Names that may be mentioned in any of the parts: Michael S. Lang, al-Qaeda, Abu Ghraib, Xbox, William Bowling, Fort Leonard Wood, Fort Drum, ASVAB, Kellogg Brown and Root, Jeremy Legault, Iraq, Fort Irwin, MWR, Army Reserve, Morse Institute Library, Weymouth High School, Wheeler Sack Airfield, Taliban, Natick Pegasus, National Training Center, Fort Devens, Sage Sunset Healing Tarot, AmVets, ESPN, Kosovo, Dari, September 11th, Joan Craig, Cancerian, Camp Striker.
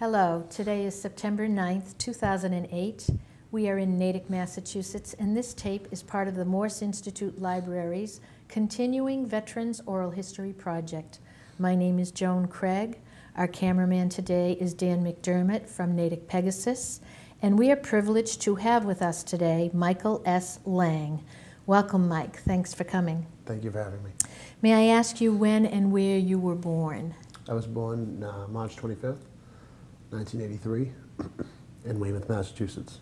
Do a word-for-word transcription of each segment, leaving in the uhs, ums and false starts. Hello, today is September ninth, two thousand eight. We are in Natick, Massachusetts, and this tape is part of the Morse Institute Library's Continuing Veterans Oral History Project. My name is Joan Craig. Our cameraman today is Dan McDermott from Natick Pegasus, and we are privileged to have with us today Michael S. Lang. Welcome, Mike. Thanks for coming. Thank you for having me. May I ask you when and where you were born? I was born uh, March twenty-fifth, nineteen eighty-three, in Weymouth, Massachusetts.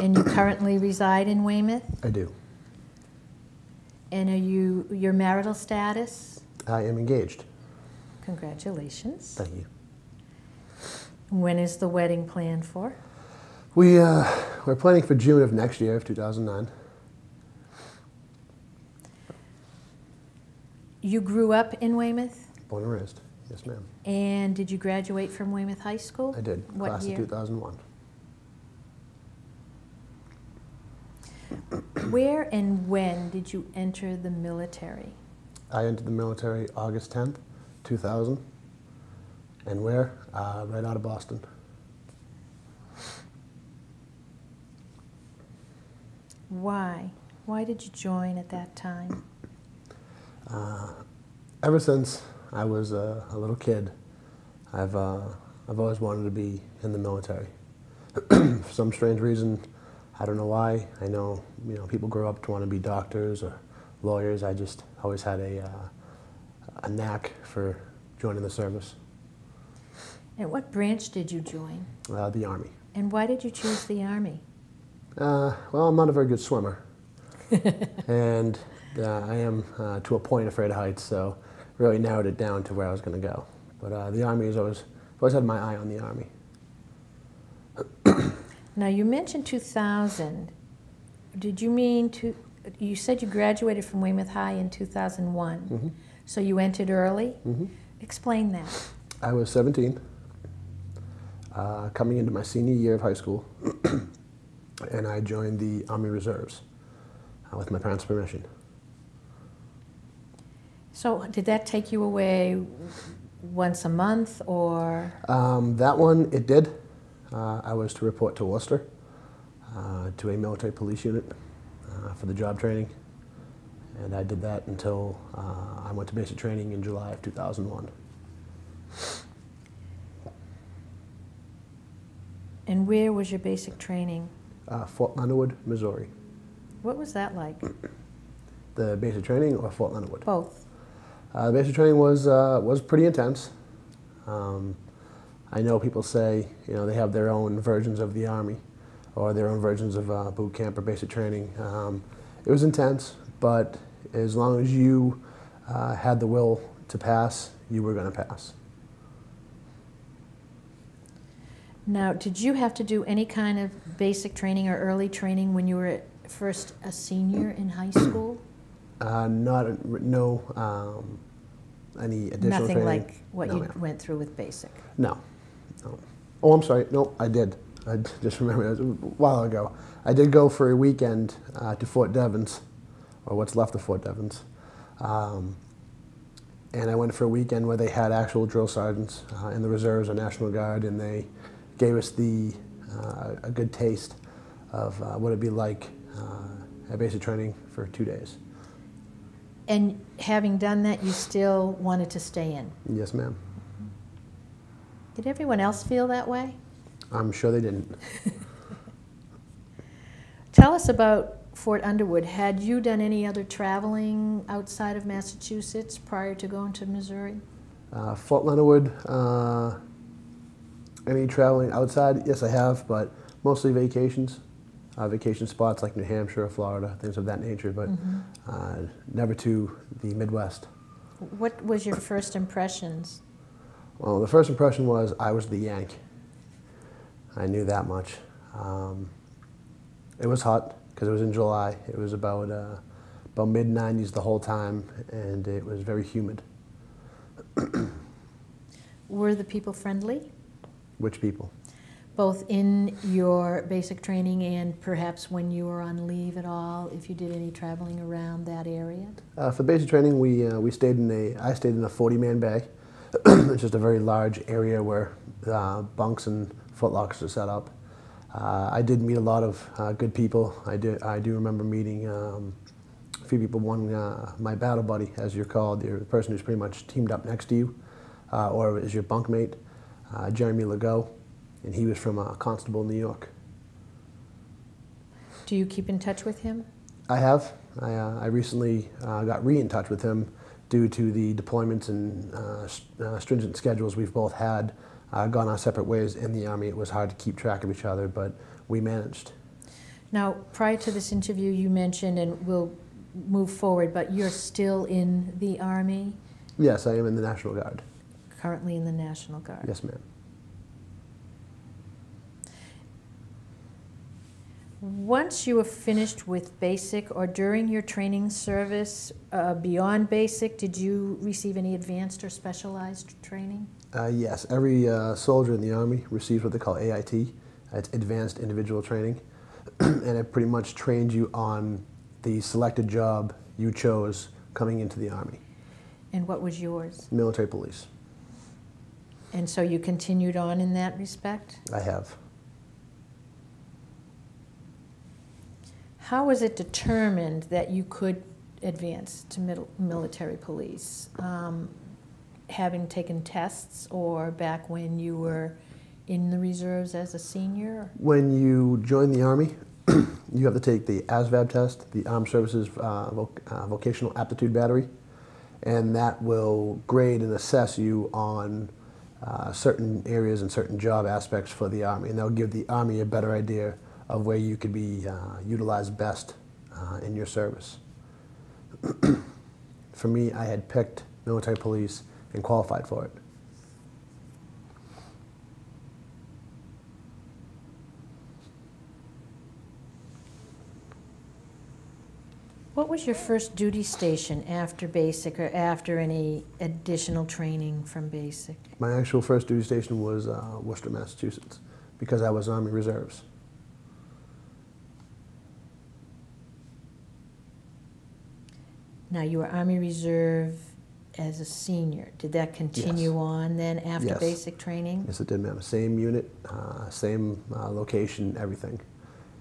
And you currently reside in Weymouth? I do. And are you, your marital status? I am engaged. Congratulations. Thank you. When is the wedding planned for? We, uh, we're planning for June of next year, of two thousand nine. You grew up in Weymouth? Born and raised, yes ma'am. And did you graduate from Weymouth High School? I did, what class year? Of two thousand one. Where and when did you enter the military? I entered the military August tenth, two thousand. And where? Uh, right out of Boston. Why? Why did you join at that time? Uh, ever since I was a, a little kid, I've, uh, I've always wanted to be in the military. For some strange reason, I don't know why. I know, you know, people grow up to want to be doctors or lawyers. I just always had a, uh, a knack for joining the service. And what branch did you join? Uh, the Army. And why did you choose the Army? Uh, well, I'm not a very good swimmer. And uh, I am, uh, to a point, afraid of heights, so really narrowed it down to where I was going to go. But uh, the Army has always, always had my eye on the Army. Now, you mentioned two thousand. Did you mean to, you said you graduated from Weymouth High in two thousand one, mm-hmm. So you entered early? Mm-hmm. Explain that. I was seventeen, uh, coming into my senior year of high school, and I joined the Army Reserves uh, with my parents' permission. So did that take you away once a month, or? Um, that one, it did. Uh, I was to report to Worcester, uh, to a military police unit uh, for the job training, and I did that until uh, I went to basic training in July of two thousand one. And where was your basic training? Uh, Fort Leonard Wood, Missouri. What was that like? The basic training or Fort Leonard Wood? Both. Uh, the basic training was, uh, was pretty intense. Um, I know people say, you know, they have their own versions of the Army or their own versions of uh, boot camp or basic training. Um, it was intense, but as long as you uh, had the will to pass, you were going to pass. Now, did you have to do any kind of basic training or early training when you were at first a senior in high school? Uh, not, no, um, any additional Nothing training. Nothing like what no, you ma'am. Went through with basic? No. No. Oh, I'm sorry. No, I did. I just remembered. It was a while ago. I did go for a weekend uh, to Fort Devens, or what's left of Fort Devens. Um, and I went for a weekend where they had actual drill sergeants uh, in the reserves or National Guard, and they gave us the uh, a good taste of uh, what it'd be like uh, at basic training for two days. And having done that, you still wanted to stay in? Yes, ma'am. Did everyone else feel that way? I'm sure they didn't. Tell us about Fort Underwood. Had you done any other traveling outside of Massachusetts prior to going to Missouri? Uh, Fort Leonard Wood, uh, any traveling outside? Yes, I have, but mostly vacations. Uh, vacation spots like New Hampshire or Florida, things of that nature, but mm-hmm. uh, never to the Midwest. What was your first impressions? Well, the first impression was I was the Yank. I knew that much. Um, it was hot because it was in July. It was about, uh, about mid nineties the whole time, and it was very humid. Were the people friendly? Which people? Both in your basic training and perhaps when you were on leave at all, if you did any traveling around that area? Uh, for basic training, we uh, we stayed in a I stayed in a forty-man bay, It's just a very large area where uh, bunks and footlockers are set up. Uh, I did meet a lot of uh, good people. I do, I do remember meeting um, a few people. One, uh, my battle buddy, as you're called, you're the person who's pretty much teamed up next to you, uh, or is your bunkmate, uh, Jeremy Legault, and he was from uh, Constable, New York. Do you keep in touch with him? I have. I, uh, I recently uh, got re in touch with him due to the deployments and uh, st uh, stringent schedules we've both had, uh, gone our separate ways in the Army. It was hard to keep track of each other, but we managed. Now, prior to this interview, you mentioned, and we'll move forward, but you're still in the Army? Yes, I am in the National Guard. Currently in the National Guard? Yes, ma'am. Once you were finished with basic, or during your training service, uh, beyond basic, did you receive any advanced or specialized training? Uh, yes. Every uh, soldier in the Army receives what they call A I T. It's Advanced Individual Training. And it pretty much trains you on the selected job you chose coming into the Army. And what was yours? Military police. And so you continued on in that respect? I have. How was it determined that you could advance to middle, military police? Um, having taken tests, or back when you were in the reserves as a senior? When you join the Army, you have to take the A S V A B test, the Armed Services uh, voc uh, Vocational Aptitude Battery, and that will grade and assess you on uh, certain areas and certain job aspects for the Army, and they'll give the Army a better idea of where you could be uh, utilized best uh, in your service. For me, I had picked military police and qualified for it. What was your first duty station after basic, or after any additional training from basic? My actual first duty station was uh, Worcester, Massachusetts, because I was Army Reserves. Now, you were Army Reserve as a senior. Did that continue yes. on then after yes. basic training? Yes, it did, ma'am. Same unit, uh, same uh, location, everything.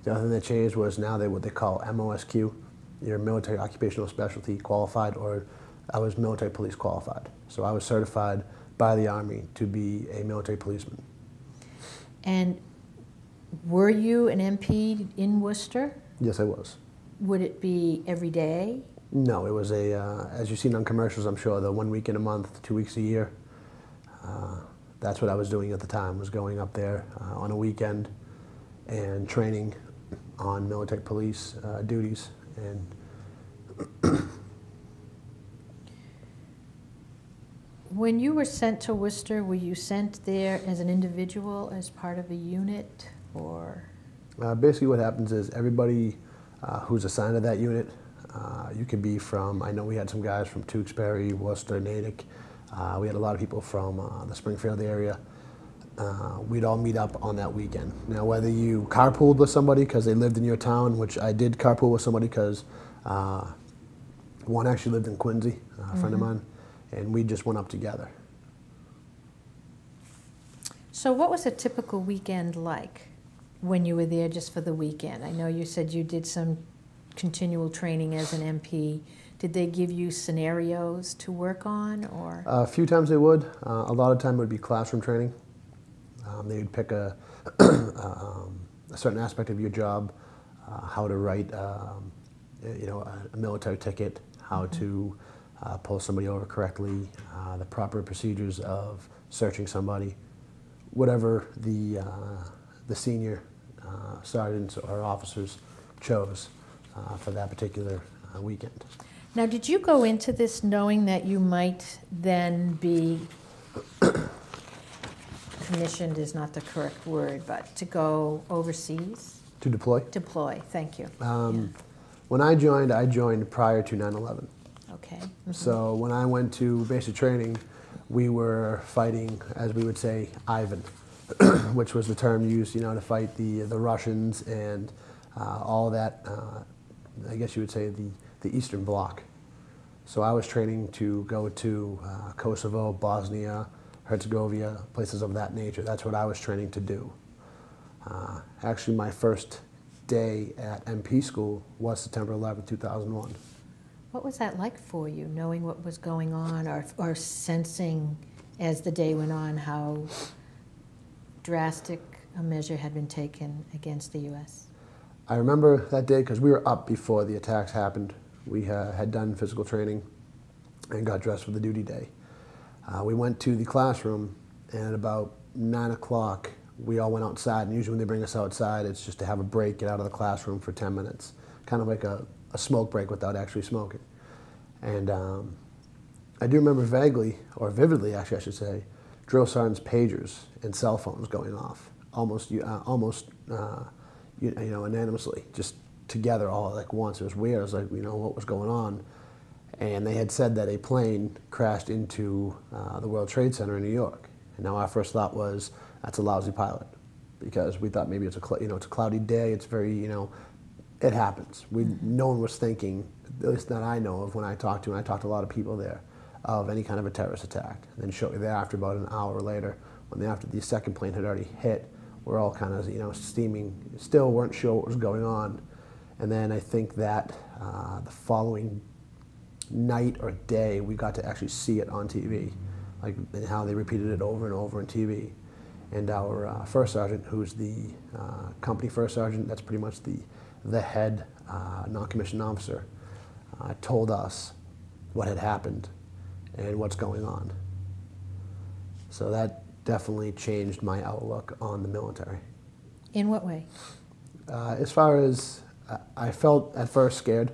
The other thing that changed was now they what they call M O S Q, your military occupational specialty qualified, or I was military police qualified. So I was certified by the Army to be a military policeman. And were you an M P in Worcester? Yes, I was. Would it be every day? No, it was a, uh, as you've seen on commercials, I'm sure, the one week in a month, two weeks a year. Uh, that's what I was doing at the time, was going up there uh, on a weekend and training on military police uh, duties. And when you were sent to Worcester, were you sent there as an individual, as part of a unit, or? Uh, basically what happens is everybody uh, who's assigned to that unit, Uh, you could be from, I know we had some guys from Tewksbury, Worcester, Natick. Uh, we had a lot of people from uh, the Springfield area. Uh, we'd all meet up on that weekend. Now, whether you carpooled with somebody because they lived in your town, which I did carpool with somebody because uh, one actually lived in Quincy, a mm-hmm. friend of mine, and we just went up together. So what was a typical weekend like when you were there just for the weekend? I know you said you did some continual training as an M P. Did they give you scenarios to work on, or? A few times they would. Uh, a lot of time it would be classroom training. Um, they would pick a, um, a certain aspect of your job, uh, how to write um, you know, a, a military ticket, how mm-hmm. to uh, pull somebody over correctly, uh, the proper procedures of searching somebody, whatever the, uh, the senior uh, sergeants or officers chose. Uh, for that particular uh, weekend. Now, did you go into this knowing that you might then be commissioned is not the correct word, but to go overseas? To deploy? Deploy, thank you. Um, yeah. When I joined, I joined prior to nine eleven. Okay. Mm-hmm. So when I went to basic training, we were fighting, as we would say, Ivan, which was the term used, you know, to fight the, the Russians and uh, all that uh, I guess you would say the, the Eastern Bloc. So I was training to go to uh, Kosovo, Bosnia, Herzegovina, places of that nature. That's what I was training to do. Uh, actually, my first day at M P school was September eleventh, two thousand one. What was that like for you, knowing what was going on, or, or sensing as the day went on how drastic a measure had been taken against the U S? I remember that day because we were up before the attacks happened. We uh, had done physical training and got dressed for the duty day. Uh, we went to the classroom, and at about nine o'clock, we all went outside. And usually when they bring us outside, it's just to have a break, get out of the classroom for ten minutes, kind of like a, a smoke break without actually smoking. And um, I do remember vaguely, or vividly actually I should say, drill sergeants' pagers and cell phones going off almost, uh, almost uh, you, you know, unanimously, just together all like once. It was weird. I was like, you know, what was going on? And they had said that a plane crashed into uh, the World Trade Center in New York. And now our first thought was, that's a lousy pilot, because we thought maybe it's a you know it's a cloudy day. It's very you know, it happens. We mm-hmm. no one was thinking, at least that I know of, when I talked to, and I talked to a lot of people there, of any kind of a terrorist attack. And then shortly thereafter, about an hour later, when after the second plane had already hit, we're all kind of you know steaming, still weren't sure what was going on. And then I think that uh, the following night or day, we got to actually see it on T V, like and how they repeated it over and over on T V. And our uh, first sergeant, who's the uh, company first sergeant, that's pretty much the, the head uh, non-commissioned officer, uh, told us what had happened and what's going on. So that definitely changed my outlook on the military. In what way? Uh, as far as, uh, I felt at first scared.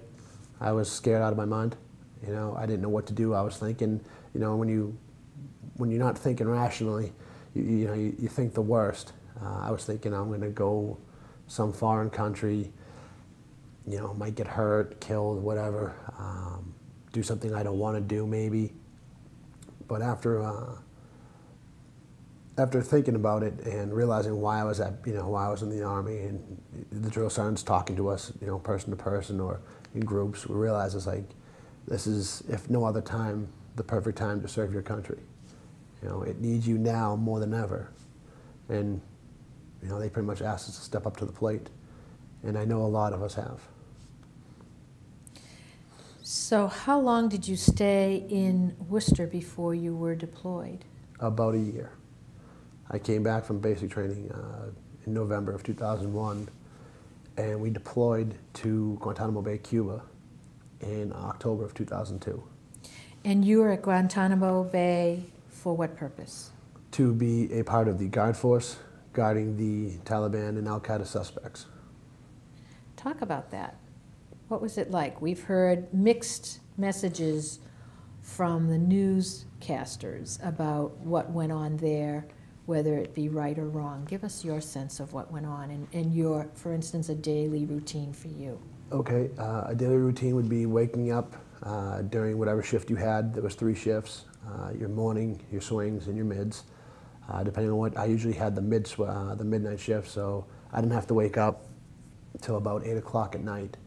I was scared out of my mind. You know, I didn't know what to do. I was thinking, you know, when, you, when you're not thinking rationally, You, you know, you, you think the worst. Uh, I was thinking I'm going to go some foreign country, you know, might get hurt, killed, whatever, um, do something I don't want to do maybe. But after uh, after thinking about it and realizing why I was at, you know, why I was in the Army and the drill sergeants talking to us, you know, person to person or in groups, we realized it's like, this is, if no other time, the perfect time to serve your country. You know, it needs you now more than ever. And, you know, they pretty much asked us to step up to the plate. And I know a lot of us have. So how long did you stay in Worcester before you were deployed? About a year. I came back from basic training uh, in November of two thousand one, and we deployed to Guantanamo Bay, Cuba in October of two thousand two. And you were at Guantanamo Bay for what purpose? To be a part of the guard force, guarding the Taliban and al-Qaeda suspects. Talk about that. What was it like? We've heard mixed messages from the newscasters about what went on there, whether it be right or wrong. Give us your sense of what went on and, and your, for instance, a daily routine for you. Okay, uh, a daily routine would be waking up uh, during whatever shift you had. There was three shifts. Uh, your morning, your swings, and your mids. Uh, depending on what, I usually had the mid sw uh, the midnight shift, so I didn't have to wake up till about eight o'clock at night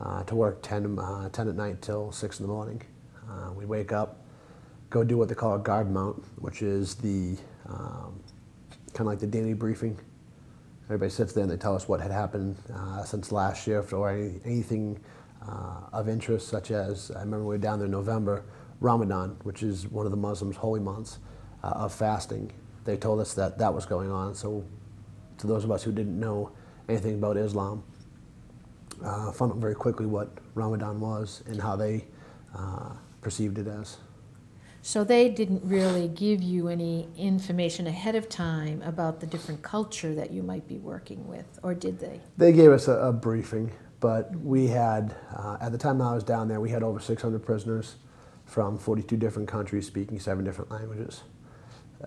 uh, to work ten, uh, ten at night till six in the morning. Uh, we wake up, go do what they call a guard mount, which is the um, kind of like the daily briefing. Everybody sits there and they tell us what had happened uh, since last shift or any, anything uh, of interest, such as I remember we were down there in November. Ramadan, which is one of the Muslims' holy months uh, of fasting. They told us that that was going on. So to those of us who didn't know anything about Islam, uh, found out very quickly what Ramadan was and how they uh, perceived it as. So they didn't really give you any information ahead of time about the different culture that you might be working with, or did they? They gave us a, a briefing, but we had, uh, at the time I was down there, we had over six hundred prisoners from forty-two different countries speaking seven different languages.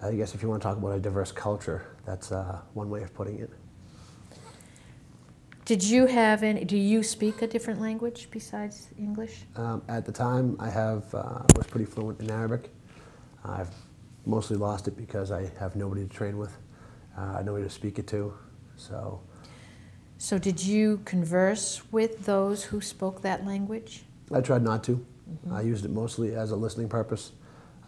I guess if you want to talk about a diverse culture, that's uh, one way of putting it. Did you have any, do you speak a different language besides English? Um, at the time, I have, uh, was pretty fluent in Arabic. I've mostly lost it because I have nobody to train with, uh, nobody to speak it to, so. So did you converse with those who spoke that language? I tried not to. Mm-hmm. I used it mostly as a listening purpose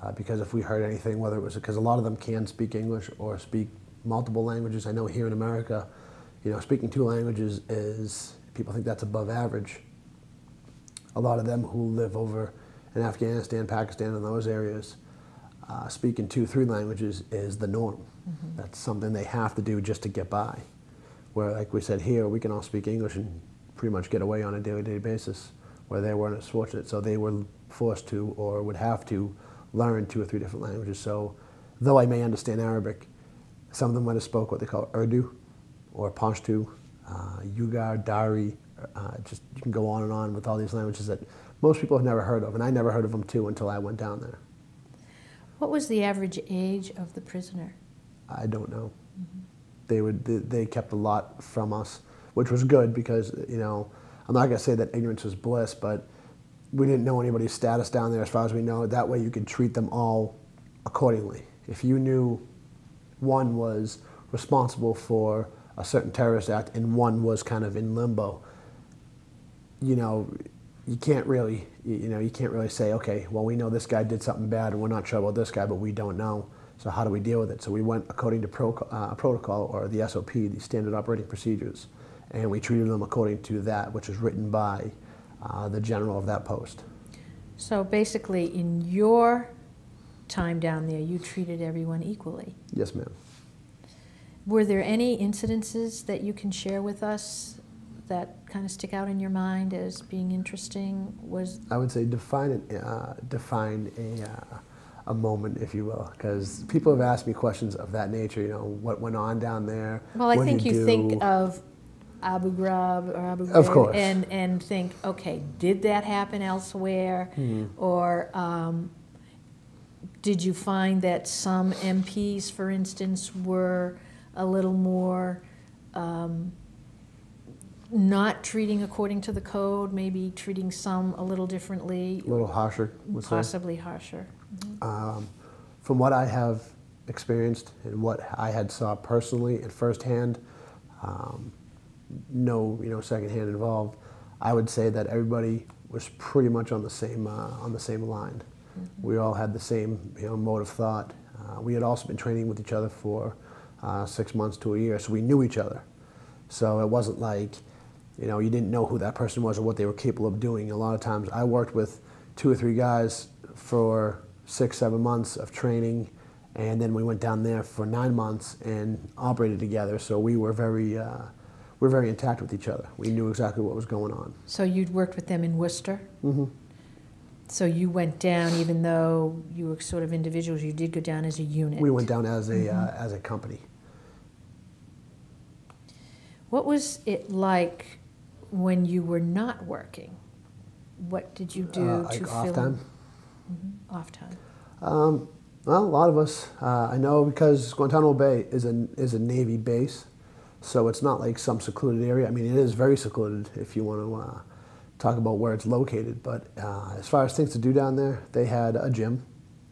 uh, because if we heard anything, whether it was because a lot of them can speak English or speak multiple languages. I know here in America, you know, speaking two languages is, people think that's above average. A lot of them who live over in Afghanistan, Pakistan, and those areas, uh, speaking two, three languages is the norm. Mm-hmm. That's something they have to do just to get by. Where, like we said here, we can all speak English and pretty much get away on a daily-to-day basis, where they weren't as fortunate, so they were forced to or would have to learn two or three different languages. So, though I may understand Arabic, some of them might have spoke what they call Urdu or Pashto, uh, Yugar, Dari, uh, just you can go on and on with all these languages that most people have never heard of, and I never heard of them too until I went down there. What was the average age of the prisoner? I don't know. Mm-hmm. They would they kept a lot from us, which was good because, you know, I'm not going to say that ignorance was bliss, but we didn't know anybody's status down there as far as we know. That way you could treat them all accordingly. If you knew one was responsible for a certain terrorist act and one was kind of in limbo, you know, you can't really, you know, you can't really say, okay, well, we know this guy did something bad and we're not sure about this guy, but we don't know. So how do we deal with it? So we went according to pro, uh, protocol or the S O P, the standard operating procedures, and we treated them according to that, which is written by uh, the general of that post. So basically, in your time down there, you treated everyone equally? Yes, ma'am. Were there any incidences that you can share with us that kind of stick out in your mind as being interesting? Was I would say define an, uh, define a. Uh, a moment, if you will, because people have asked me questions of that nature, you know, what went on down there. Well, I think you, you think of Abu Ghraib or Abu Ghraib, of course. And, and think, okay, did that happen elsewhere? Hmm. Or um, did you find that some M Ps, for instance, were a little more um, not treating according to the code, maybe treating some a little differently? A little harsher, would possibly say. harsher. Mm-hmm. Um, from what I have experienced and what I had saw personally and firsthand, um, no, you know, secondhand involved, I would say that everybody was pretty much on the same uh, on the same line. Mm-hmm. We all had the same, you know, mode of thought. Uh, we had also been training with each other for uh, six months to a year, so we knew each other. So it wasn't like, you know, you didn't know who that person was or what they were capable of doing. A lot of times, I worked with two or three guys for six, seven months of training, and then we went down there for nine months and operated together. So we were very, uh, we were very intact with each other. We knew exactly what was going on. So you'd worked with them in Worcester? Mm-hmm. So you went down, even though you were sort of individuals, you did go down as a unit? We went down as a, mm-hmm. uh, as a company. What was it like when you were not working? What did you do uh, like to off fill time? Mm-hmm. Off time. Um, well, a lot of us, uh, I know, because Guantanamo Bay is a is a Navy base, so it's not like some secluded area. I mean, it is very secluded if you want to uh, talk about where it's located. But uh, as far as things to do down there, they had a gym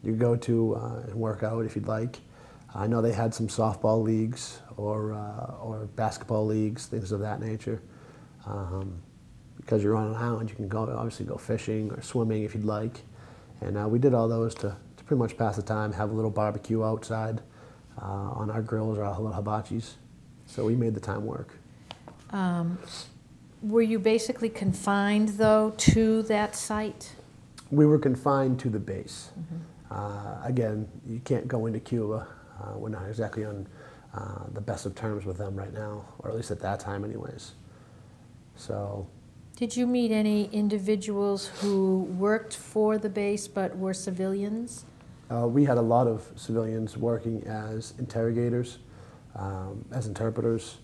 you could go to uh, and work out if you'd like. I know they had some softball leagues or uh, or basketball leagues, things of that nature. Um, because you're on an island, you can go obviously go fishing or swimming if you'd like. And uh, we did all those to, to pretty much pass the time, have a little barbecue outside uh, on our grills or our little hibachis. So we made the time work. Um, were you basically confined, though, to that site? We were confined to the base. Mm-hmm. uh, again, you can't go into Cuba. Uh, we're not exactly on uh, the best of terms with them right now, or at least at that time anyways. So. Did you meet any individuals who worked for the base but were civilians? Uh, we had a lot of civilians working as interrogators, um, as interpreters,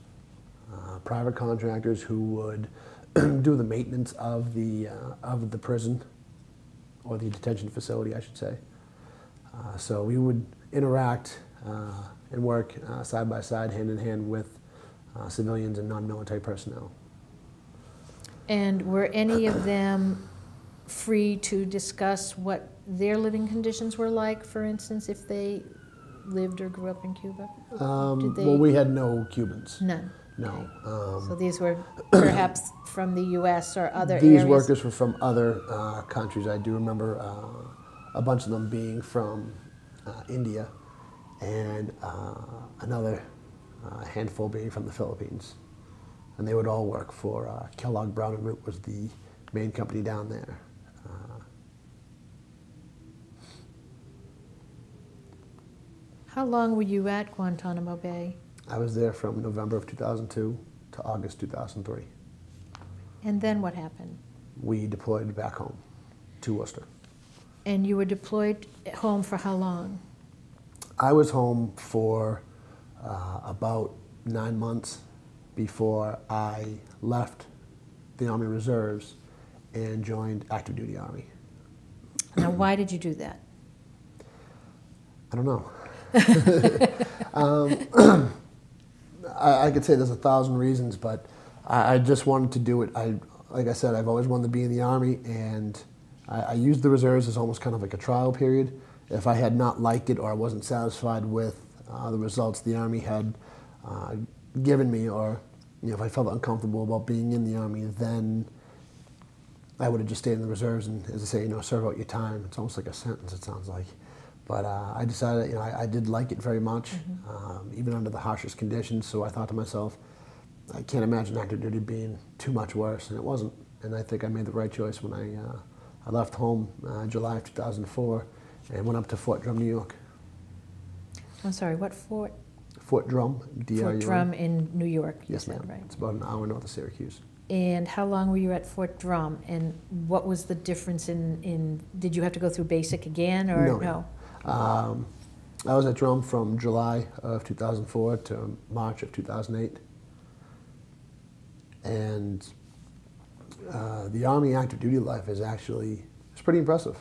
uh, private contractors who would do the maintenance of the, uh, of the prison, or the detention facility, I should say. Uh, so we would interact uh, and work uh, side by side, hand in hand with uh, civilians and non-military personnel. And were any of them free to discuss what their living conditions were like, for instance, if they lived or grew up in Cuba? Um, Did they... Well, we had no Cubans. None. No. Um, so these were perhaps from the U S or other these areas? These workers were from other uh, countries. I do remember uh, a bunch of them being from uh, India and uh, another uh, handful being from the Philippines. And they would all work for uh, Kellogg Brown and Root was the main company down there. Uh, How long were you at Guantanamo Bay? I was there from November of two thousand two to August two thousand three. And then what happened? We deployed back home to Worcester. And you were deployed home for how long? I was home for uh, about nine months before I left the Army Reserves and joined active duty Army. Now, why did you do that? I don't know. um, I, I could say there's a thousand reasons, but I, I just wanted to do it. I, like I said, I've always wanted to be in the Army, and I, I used the reserves as almost kind of like a trial period. If I had not liked it or I wasn't satisfied with uh, the results the Army had uh, given me, or you know, if I felt uncomfortable about being in the Army, then I would have just stayed in the reserves and, as I say, you know, serve out your time. It's almost like a sentence, it sounds like. But uh, I decided, you know, I, I did like it very much, mm-hmm. um, even under the harshest conditions. So I thought to myself, I can't imagine active duty being too much worse, and it wasn't. And I think I made the right choice when I uh, I left home uh, July of two thousand four and went up to Fort Drum, New York. I'm sorry, what fort? Fort Drum, D R U M. Fort Drum in New York. Yes, ma'am. Right. It's about an hour north of Syracuse. And how long were you at Fort Drum, and what was the difference in, in did you have to go through basic again, or no? no? Um, I was at Drum from July of two thousand four to March of two thousand eight, and uh, the Army active duty life is actually it's pretty impressive.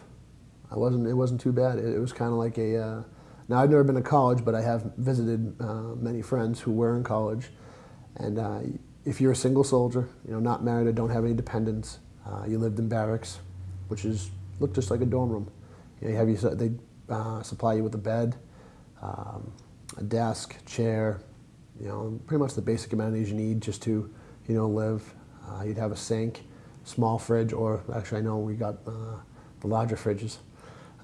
I wasn't it wasn't too bad. It, it was kind of like a uh, now I've never been to college, but I have visited uh, many friends who were in college, and uh, if you're a single soldier, you know, not married or don't have any dependents, uh, you lived in barracks, which is looked just like a dorm room. You know, you have your, they Uh, supply you with a bed, um, a desk, chair, you know, pretty much the basic amenities you need just to, you know, live. Uh, you'd have a sink, small fridge, or actually I know we got uh, the larger fridges.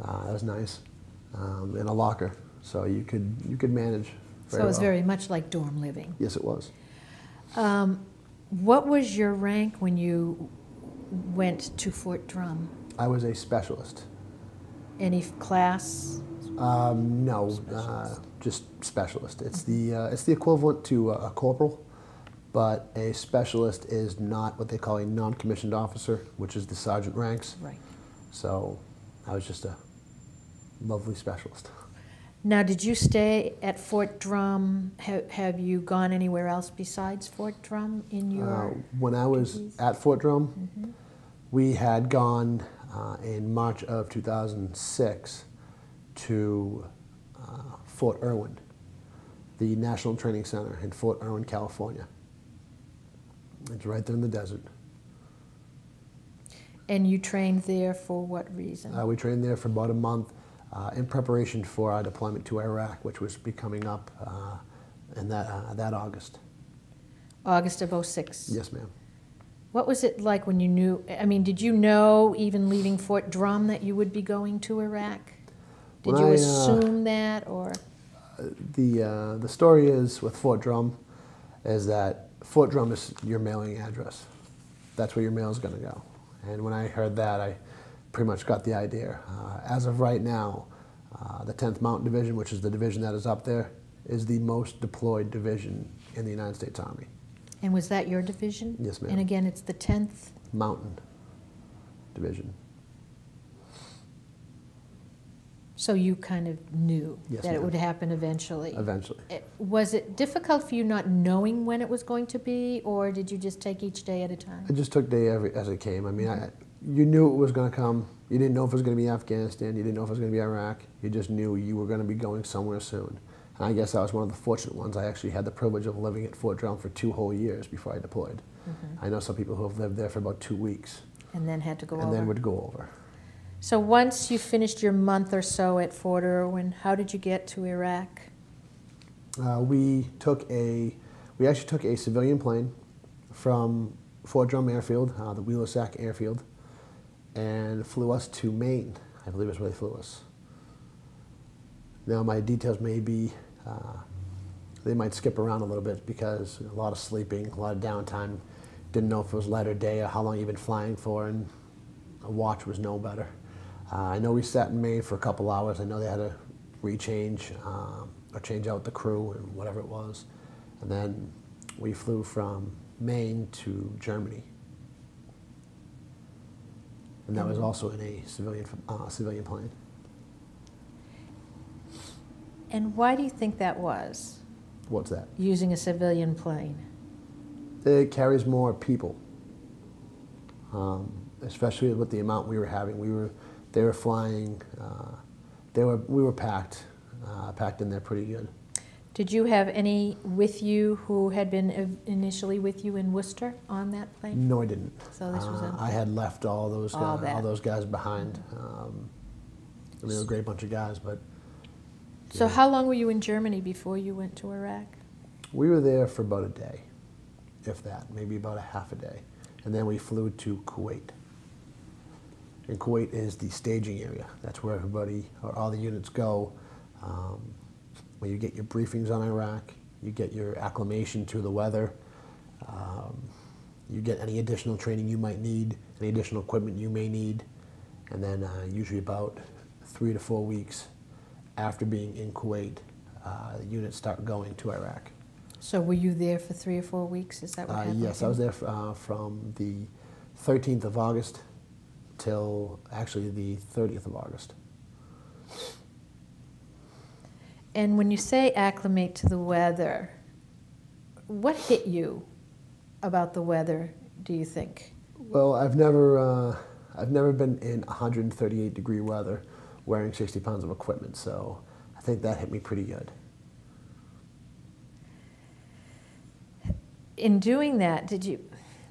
Uh, that was nice, um, and a locker, so you could you could manage. So it was well. very much like dorm living. Yes, it was. Um, what was your rank when you went to Fort Drum? I was a specialist. Any class? Um, no, specialist. Uh, just specialist. It's the uh, it's the equivalent to a corporal, but a specialist is not what they call a non-commissioned officer, which is the sergeant ranks. Right. So I was just a lovely specialist. Now, did you stay at Fort Drum? Ha have you gone anywhere else besides Fort Drum in your... Uh, when I was duties? at Fort Drum, mm-hmm. we had gone... Uh, in March of two thousand six to uh, Fort Irwin, the National Training Center in Fort Irwin, California. It's right there in the desert. And you trained there for what reason? Uh, we trained there for about a month uh, in preparation for our deployment to Iraq, which was be coming up uh, in that, uh, that August. August of oh six? Yes, ma'am. What was it like when you knew, I mean, did you know even leaving Fort Drum that you would be going to Iraq? Did when you I, assume uh, that, or? The, uh, the story is with Fort Drum is that Fort Drum is your mailing address. That's where your mail is going to go. And when I heard that, I pretty much got the idea. Uh, as of right now, uh, the tenth Mountain Division, which is the division that is up there, is the most deployed division in the United States Army. And was that your division? Yes, ma'am. And again, it's the tenth? Mountain Division. So you kind of knew yes, that it would happen eventually? Eventually. It, was it difficult for you not knowing when it was going to be, or did you just take each day at a time? I just took day every, as it came. I mean, mm-hmm. I, you knew it was going to come. You didn't know if it was going to be Afghanistan. You didn't know if it was going to be Iraq. You just knew you were going to be going somewhere soon. And I guess I was one of the fortunate ones. I actually had the privilege of living at Fort Drum for two whole years before I deployed. Mm-hmm. I know some people who have lived there for about two weeks. And then had to go and over. And then would go over. So once you finished your month or so at Fort Irwin, how did you get to Iraq? Uh, we took a, we We actually took a civilian plane from Fort Drum Airfield, uh, the Wheeler Sack Airfield, and flew us to Maine. I believe is where they flew us. Now my details may be, uh, they might skip around a little bit because a lot of sleeping, a lot of downtime. Didn't know if it was light or day or how long you'd been flying for, and a watch was no better. Uh, I know we sat in Maine for a couple hours. I know they had to rechange um, or change out the crew and whatever it was. And then we flew from Maine to Germany. And that was also in a civilian, uh, civilian plane. And why do you think that was? What's that? Using a civilian plane. It carries more people, um, especially with the amount we were having. We were, they were flying, uh, they were, we were packed, uh, packed in there pretty good. Did you have any with you who had been initially with you in Worcester on that plane? No, I didn't. So this was uh, I had left all those all, guys, all those guys behind. Um, I mean, they were a great bunch of guys, but. So know. How long were you in Germany before you went to Iraq? We were there for about a day, if that, maybe about a half a day, and then we flew to Kuwait. And Kuwait is the staging area. That's where everybody or all the units go. Um, Well, you get your briefings on Iraq, you get your acclimation to the weather, um, you get any additional training you might need, any additional equipment you may need, and then uh, usually about three to four weeks after being in Kuwait, uh, the units start going to Iraq. So were you there for three or four weeks? Is that what uh, happened? Yes, I was there for, uh, from the thirteenth of August till actually the thirtieth of August. And when you say acclimate to the weather, what hit you about the weather, do you think? Well, I've never, uh, I've never been in one hundred thirty-eight degree weather wearing sixty pounds of equipment, so I think that hit me pretty good. In doing that, did you,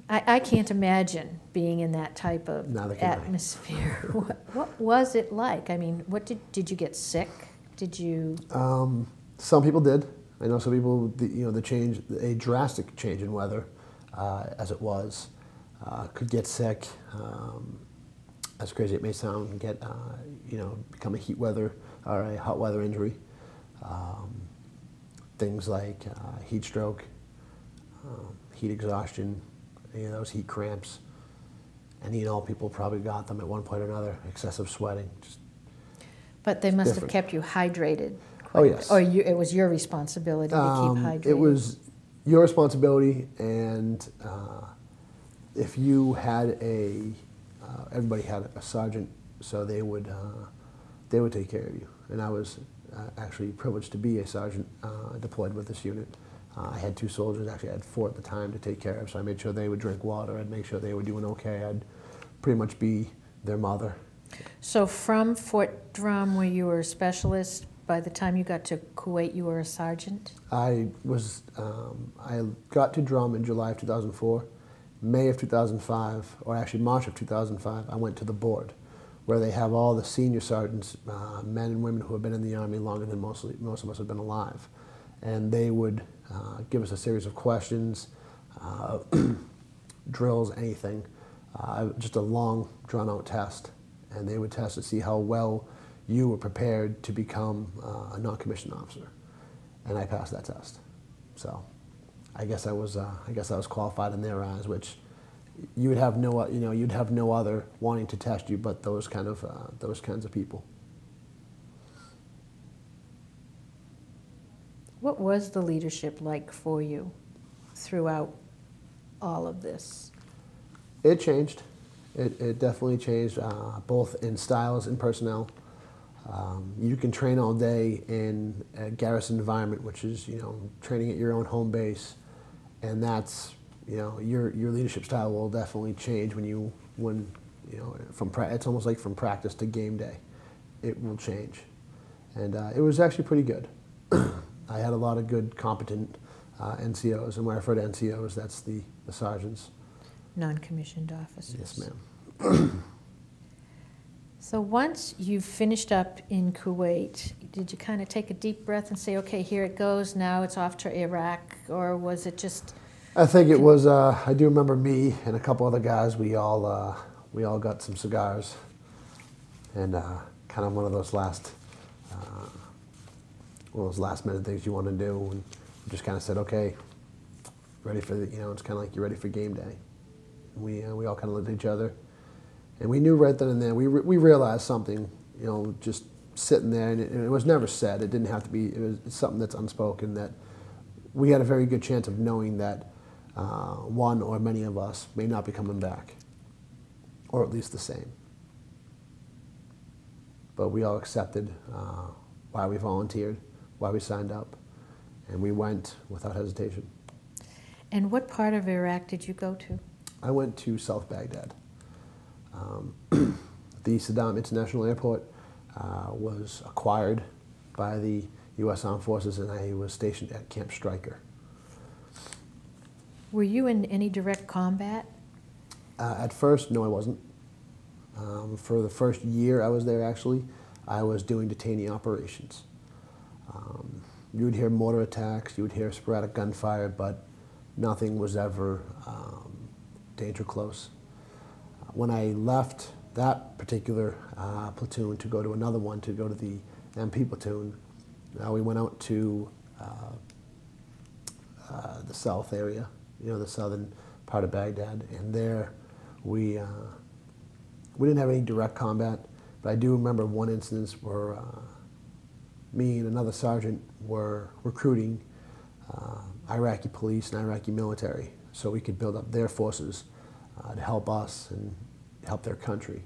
I, I can't imagine being in that type of atmosphere. what, what was it like? I mean, what did, did you get sick? Did you? Um, some people did. I know some people, the, you know, the change, a drastic change in weather, uh, as it was, uh, could get sick. Um, as crazy it may sound, get, uh, you know, become a heat weather or a hot weather injury. Um, things like uh, heat stroke, um, heat exhaustion, any of those heat cramps. And you know, people probably got them at one point or another. Excessive sweating. Just But they must different. have kept you hydrated. Oh, yes. Or you, it was your responsibility um, to keep hydrated. It was your responsibility, and uh, if you had a, uh, everybody had a sergeant, so they would, uh, they would take care of you. And I was uh, actually privileged to be a sergeant uh, deployed with this unit. Uh, I had two soldiers, actually I had four at the time to take care of, so I made sure they would drink water, I'd make sure they were doing okay, I'd pretty much be their mother. So from Fort Drum, where you were a specialist, by the time you got to Kuwait, you were a sergeant? I was, um, I got to Drum in July of two thousand four. May of two thousand five, or actually March of two thousand five, I went to the board, where they have all the senior sergeants, uh, men and women who have been in the Army longer than mostly, most of us have been alive. And they would uh, give us a series of questions, uh, drills, anything, uh, just a long, drawn-out test. And they would test to see how well you were prepared to become uh, a non-commissioned officer, and I passed that test. So, I guess I was uh, I guess I was qualified in their eyes, which you would have no you know you'd have no other wanting to test you but those kind of uh, those kinds of people. What was the leadership like for you throughout all of this? It changed. It, it definitely changed, uh, both in styles and personnel. Um, you can train all day in a garrison environment, which is, you know, training at your own home base, and that's, you know, your your leadership style will definitely change when you when you know from pra it's almost like from practice to game day, it will change, and uh, it was actually pretty good. I had a lot of good, competent uh, N C Os, and when I refer to N C Os, that's the, the sergeants. Non-commissioned officers. Yes, ma'am. So once you've finished up in Kuwait, did you kind of take a deep breath and say, okay, here it goes, now it's off to Iraq, or was it just? I think it was, uh, I do remember me and a couple other guys, we all, uh, we all got some cigars, and uh, kind of one of those last, uh, one of those last minute things you want to do, and just kind of said, okay, ready for the, you know, it's kind of like you're ready for game day. We, uh, we all kind of looked at each other. And we knew right then and there, we, re we realized something, you know, just sitting there, and it, and it was never said, it didn't have to be, it was something that's unspoken, that we had a very good chance of knowing that uh, one or many of us may not be coming back, or at least the same. But we all accepted uh, why we volunteered, why we signed up, and we went without hesitation. And what part of Iraq did you go to? I went to South Baghdad. Um, the Saddam International Airport uh, was acquired by the U S Armed Forces, and I was stationed at Camp Striker. Were you in any direct combat? Uh, at first, no, I wasn't. Um, for the first year I was there, actually, I was doing detainee operations. Um, you would hear mortar attacks, you would hear sporadic gunfire, but nothing was ever um, danger close. When I left that particular uh, platoon to go to another one, to go to the M P platoon, uh, we went out to uh, uh, the south area, you know, the southern part of Baghdad, and there we uh, we didn't have any direct combat, but I do remember one instance where uh, me and another sergeant were recruiting uh, Iraqi police and Iraqi military so we could build up their forces Uh, to help us and help their country.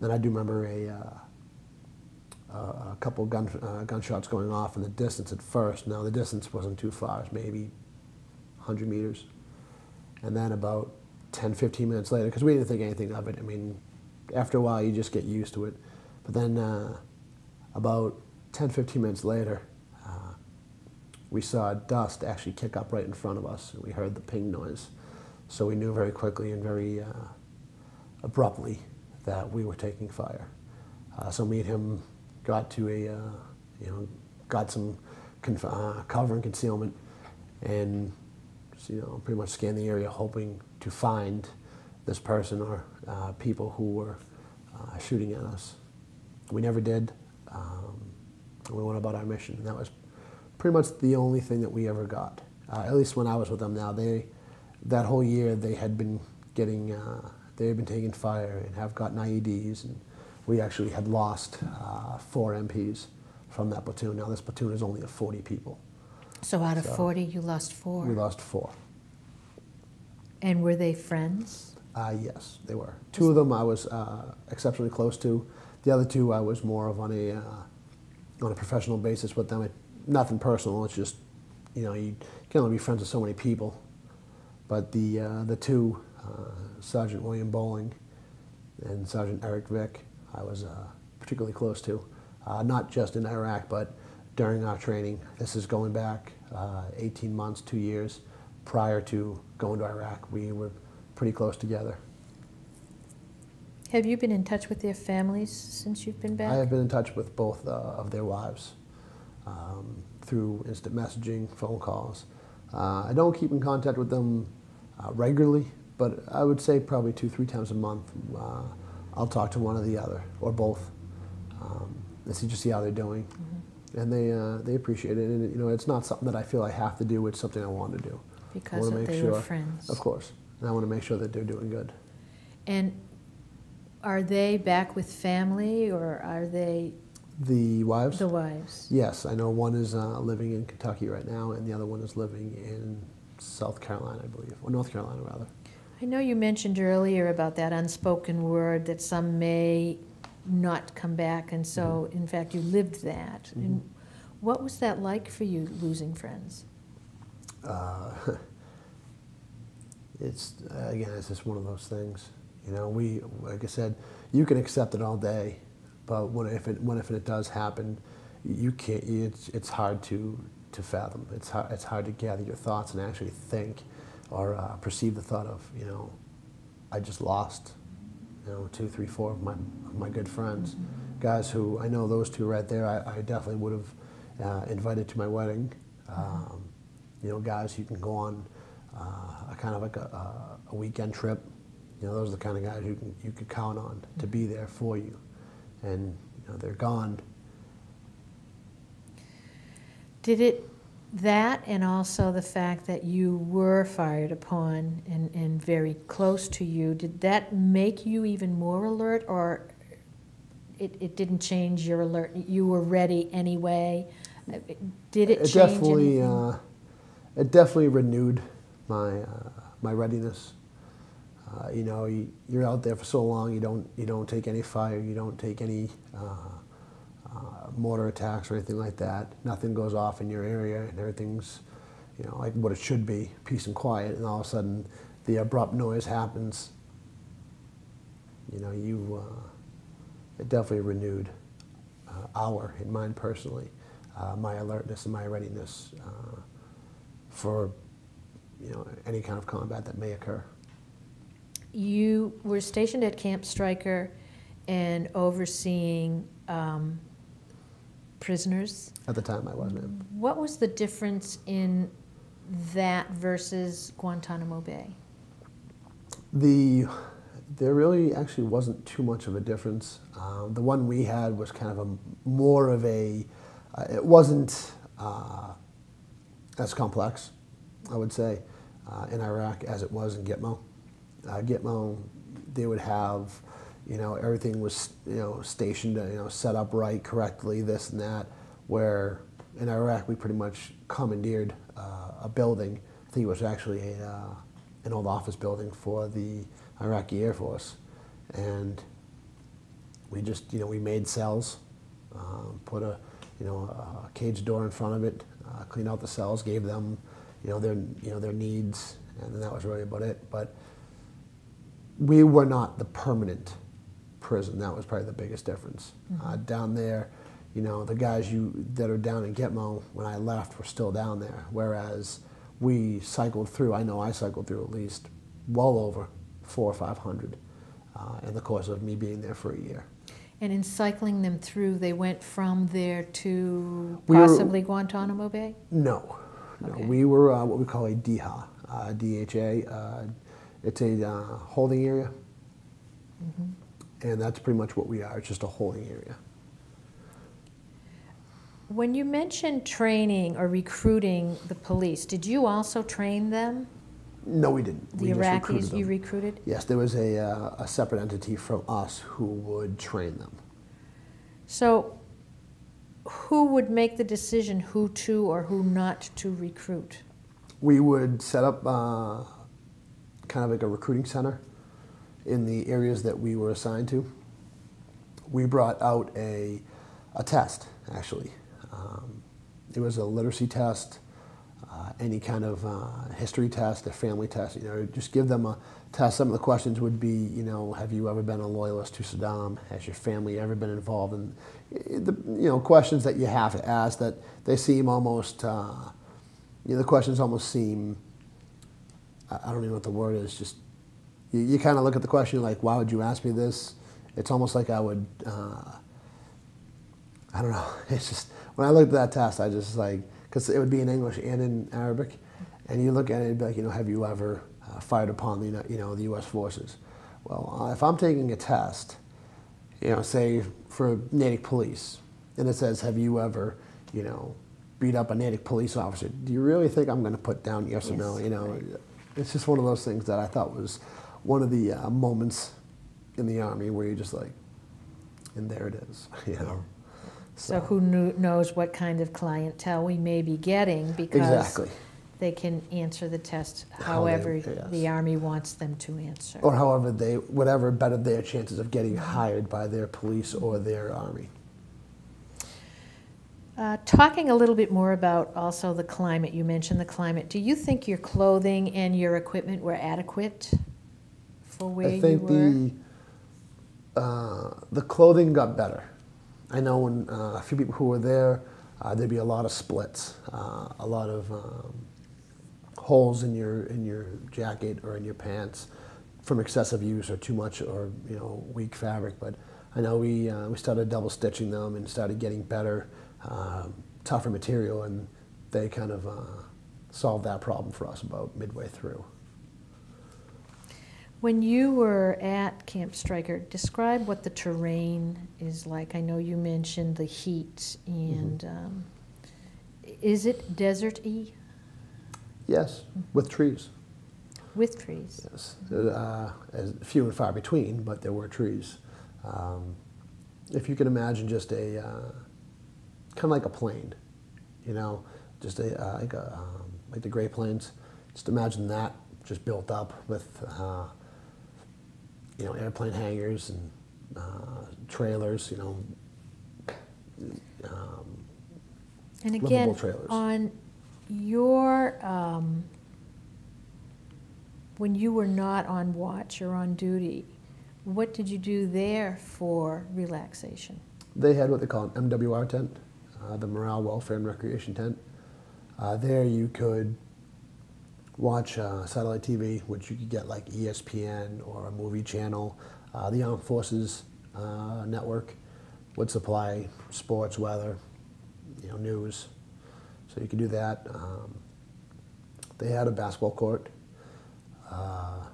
Then I do remember a, uh, a couple gun, uh, gunshots going off in the distance at first. Now the distance wasn't too far, it was maybe one hundred meters. And then about ten, fifteen minutes later, because we didn't think anything of it. I mean, after a while you just get used to it. But then uh, about ten, fifteen minutes later, uh, we saw dust actually kick up right in front of us, and we heard the ping noise. So we knew very quickly and very uh, abruptly that we were taking fire. Uh, so me and him got to a, uh, you know, got some conf uh, cover and concealment, and just, you know, pretty much scanned the area, hoping to find this person or uh, people who were uh, shooting at us. We never did. Um, we went about our mission, and that was pretty much the only thing that we ever got. Uh, at least when I was with them. Now they. That whole year, they had been getting, uh, they had been taking fire and have gotten I E Ds, and we actually had lost uh, four M Ps from that platoon. Now this platoon is only of forty people. So out of so forty, you lost four? We lost four. And were they friends? Uh, yes, they were. Two of them I was uh, exceptionally close to. The other two I was more of on a, uh, on a professional basis with them. It, nothing personal, it's just, you know, you can only be friends with so many people. But the, uh, the two, uh, Sergeant William Bowling and Sergeant Eric Vick, I was uh, particularly close to, uh, not just in Iraq, but during our training. This is going back uh, eighteen months, two years prior to going to Iraq. We were pretty close together. Have you been in touch with their families since you've been back? I have been in touch with both uh, of their wives um, through instant messaging, phone calls. Uh, I don't keep in contact with them uh, regularly, but I would say probably two, three times a month uh, I'll talk to one or the other, or both, um, and see, just see how they're doing. Mm-hmm. And they, uh, they appreciate it. And you know, it's not something that I feel I have to do, it's something I want to do. Because of they were friends. Of course. And I want to make sure that they're doing good. And are they back with family, or are they... The wives? The wives. Yes, I know one is uh, living in Kentucky right now, and the other one is living in South Carolina, I believe, or North Carolina, rather. I know you mentioned earlier about that unspoken word that some may not come back, and so, mm-hmm. in fact, you lived that. Mm-hmm. And what was that like for you, losing friends? Uh, it's, again, it's just one of those things. You know, we, like I said, you can accept it all day. But what if it, what if it does happen? You can't. It's it's hard to to fathom. It's hard. It's hard to gather your thoughts and actually think, or uh, perceive the thought of, you know, I just lost you know, two, three, four of my, of my good friends, mm-hmm. guys who I know those two right there, I, I definitely would have uh, invited to my wedding. Um, you know, guys who can go on uh, a kind of like a, a weekend trip. You know, those are the kind of guys you can you could count on mm-hmm. to be there for you, and you know, they're gone. Did it, that and also the fact that you were fired upon and, and very close to you, did that make you even more alert, or it, it didn't change your alert? You were ready anyway? Did it, it change definitely, uh, it definitely renewed my, uh, my readiness. Uh, you know, you, you're out there for so long, you don't, you don't take any fire, you don't take any... Uh, Uh, mortar attacks or anything like that. Nothing goes off in your area, and everything's, you know, like what it should be, peace and quiet, and all of a sudden the abrupt noise happens. You know, you, uh, it definitely renewed uh, our, in mine personally, uh, my alertness and my readiness uh, for, you know, any kind of combat that may occur. You were stationed at Camp Striker and overseeing um, prisoners? At the time I was, ma'am. What was the difference in that versus Guantanamo Bay? The, there really actually wasn't too much of a difference. Um, the one we had was kind of a more of a, uh, it wasn't uh, as complex, I would say, uh, in Iraq as it was in Gitmo. Uh, Gitmo, they would have, you know, everything was, you know, stationed, you know, set up right, correctly, this and that, where in Iraq we pretty much commandeered uh, a building. I think it was actually a, uh, an old office building for the Iraqi Air Force. And we just, you know, we made cells, um, put a, you know, a cage door in front of it, uh, cleaned out the cells, gave them, you know, their, you know, their needs, and then that was really about it. But we were not the permanent prison. That was probably the biggest difference. Mm-hmm. uh, down there, you know, the guys you that are down in Gitmo when I left were still down there, whereas we cycled through. I know I cycled through at least well over four or five hundred uh, in the course of me being there for a year. And in cycling them through, they went from there to we possibly were, Guantanamo Bay? No, no. Okay. We were uh, what we call a D H A, uh, D H A. Uh, it's a uh, holding area. Mm-hmm. And that's pretty much what we are. It's just a holding area. When you mentioned training or recruiting the police, did you also train them? No, we didn't. The we Iraqis just recruited them. You recruited? Yes, there was a, uh, a separate entity from us who would train them. So who would make the decision who to or who not to recruit? We would set up uh, kind of like a recruiting center in the areas that we were assigned to. We brought out a, a test, actually. Um, it was a literacy test, uh, any kind of uh, history test, a family test, you know, just give them a test. Some of the questions would be, you know, have you ever been a loyalist to Saddam? Has your family ever been involved in, the, you know, questions that you have to ask that they seem almost, uh, you know, the questions almost seem, I don't even know what the word is, just, you kind of look at the question like, why would you ask me this? It's almost like I would, uh, I don't know. It's just, when I looked at that test, I just like, because it would be in English and in Arabic. And you look at it and be like, you know, have you ever uh, fired upon the, you know, the U S forces? Well, uh, if I'm taking a test, you know, say for Natick police, and it says, have you ever, you know, beat up a Natick police officer? Do you really think I'm going to put down yes, yes or no? You know, right. It's just one of those things that I thought was one of the uh, moments in the Army where you're just like, and there it is, you know. So, so who knew, knows what kind of clientele we may be getting, because exactly. they can answer the test however How they, yes. the Army wants them to answer. Or however they, whatever better their chances of getting hired by their police or their Army. Uh, talking a little bit more about also the climate, you mentioned the climate. Do you think your clothing and your equipment were adequate? I think the uh, the clothing got better. I know when uh, a few people who were there, uh, there'd be a lot of splits, uh, a lot of um, holes in your in your jacket or in your pants, from excessive use or too much or, you know, weak fabric. But I know we, uh, we started double stitching them and started getting better, uh, tougher material, and they kind of uh, solved that problem for us about midway through. When you were at Camp Striker, describe what the terrain is like. I know you mentioned the heat, and mm-hmm. um, is it desert-y? Yes, with trees. With trees. Yes, uh, as few and far between, but there were trees. Um, if you can imagine just a, uh, kind of like a plain, you know, just a, uh, like, a um, like the Great Plains, just imagine that just built up with, uh, you know, airplane hangars and uh, trailers, you know, um, and again, livable trailers. On your, um, when you were not on watch or on duty, what did you do there for relaxation? They had what they call an M W R tent, uh, the Morale, Welfare, and Recreation tent. Uh, there you could watch uh, satellite T V, which you could get like E S P N or a movie channel. Uh, the Armed Forces uh, network would supply sports, weather, you know, news. So you could do that. Um, they had a basketball court. Uh,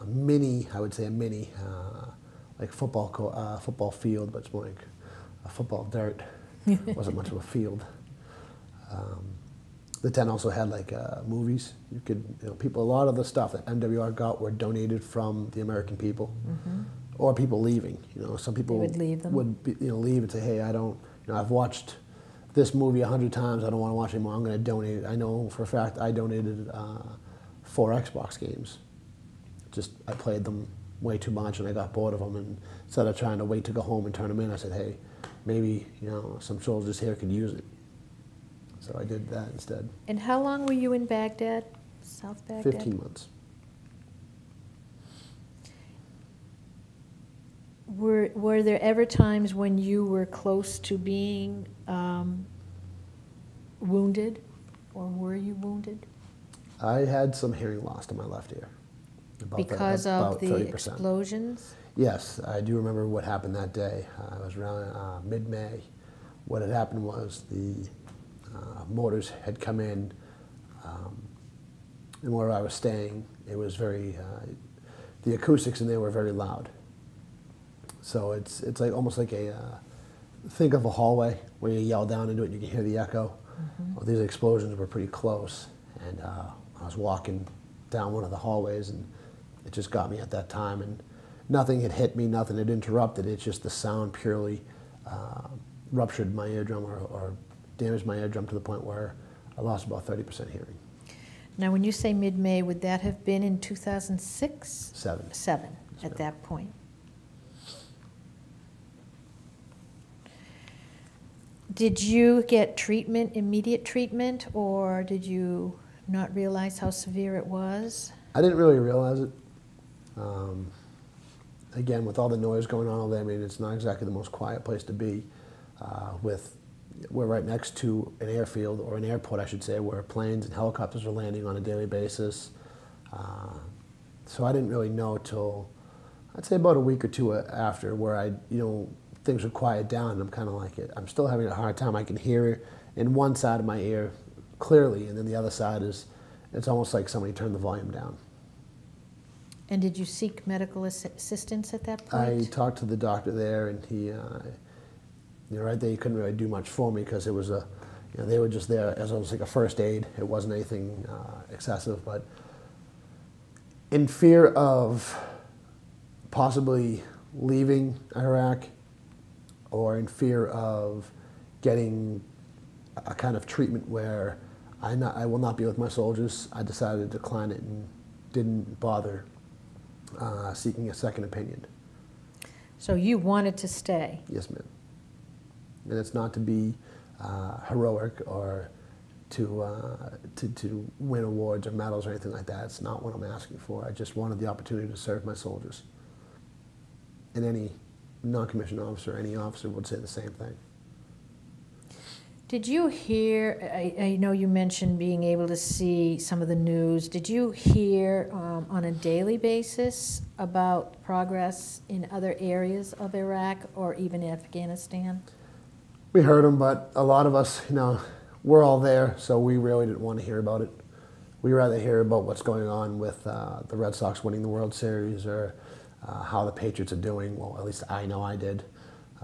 A mini, I would say a mini, uh, like football co uh, football field, but it's more like a football dirt. It wasn't much of a field. Um, the tent also had like uh, movies. You could, you know, people. A lot of the stuff that M W R got were donated from the American people, mm-hmm. or people leaving. You know, some people they would leave them. Would be, you know, leave and say, "Hey, I don't. You know, I've watched this movie a hundred times. I don't want to watch anymore. I'm going to donate it." I know for a fact I donated uh, four Xbox games. Just I played them way too much, and I got bored of them. And instead of trying to wait to go home and turn them in, I said, "Hey, maybe, you know, some soldiers here could use it." So I did that instead. And how long were you in Baghdad, South Baghdad? Fifteen months. Were Were there ever times when you were close to being um, wounded, or were you wounded? I had some hearing loss to my left ear. Because of the explosions? Yes, I do remember what happened that day. Uh, it was around uh, mid-May. What had happened was the uh, mortars had come in, um, and where I was staying, it was very, uh, the acoustics in there were very loud. So it's, it's like almost like a, uh, think of a hallway where you yell down into it and you can hear the echo. Mm-hmm. Well, these explosions were pretty close, and uh, I was walking down one of the hallways, and it just got me at that time, and nothing had hit me, nothing had interrupted. It's just the sound purely uh, ruptured my eardrum or, or damaged my eardrum to the point where I lost about thirty percent hearing. Now, when you say mid-May, would that have been in two thousand six? Seven. Seven, yes, at that point. Did you get treatment, immediate treatment, or did you not realize how severe it was? I didn't really realize it. Um, again, with all the noise going on over there, I mean, it's not exactly the most quiet place to be. Uh, with, we're right next to an airfield, or an airport, I should say, where planes and helicopters are landing on a daily basis. Uh, so I didn't really know till, I'd say about a week or two after, where I, you know, things would quiet down, and I'm kind of like, it. I'm still having a hard time. I can hear in one side of my ear clearly, and then the other side is, it's almost like somebody turned the volume down. And did you seek medical ass assistance at that point? I talked to the doctor there, and he, uh, you know, right there, he couldn't really do much for me because it was a, you know, they were just there as almost like a first aid. It wasn't anything uh, excessive, but in fear of possibly leaving Iraq, or in fear of getting a kind of treatment where I, not, I will not be with my soldiers, I decided to decline it and didn't bother uh, seeking a second opinion. So you wanted to stay? Yes, ma'am. And it's not to be uh, heroic or to, uh, to, to win awards or medals or anything like that. It's not what I'm asking for. I just wanted the opportunity to serve my soldiers. And any non-commissioned officer, any officer would say the same thing. Did you hear, I, I know you mentioned being able to see some of the news, did you hear um, on a daily basis about progress in other areas of Iraq or even Afghanistan? We heard them, but a lot of us, you know, we're all there, so we really didn't want to hear about it. We'd rather hear about what's going on with uh, the Red Sox winning the World Series or uh, how the Patriots are doing. Well, at least I know I did.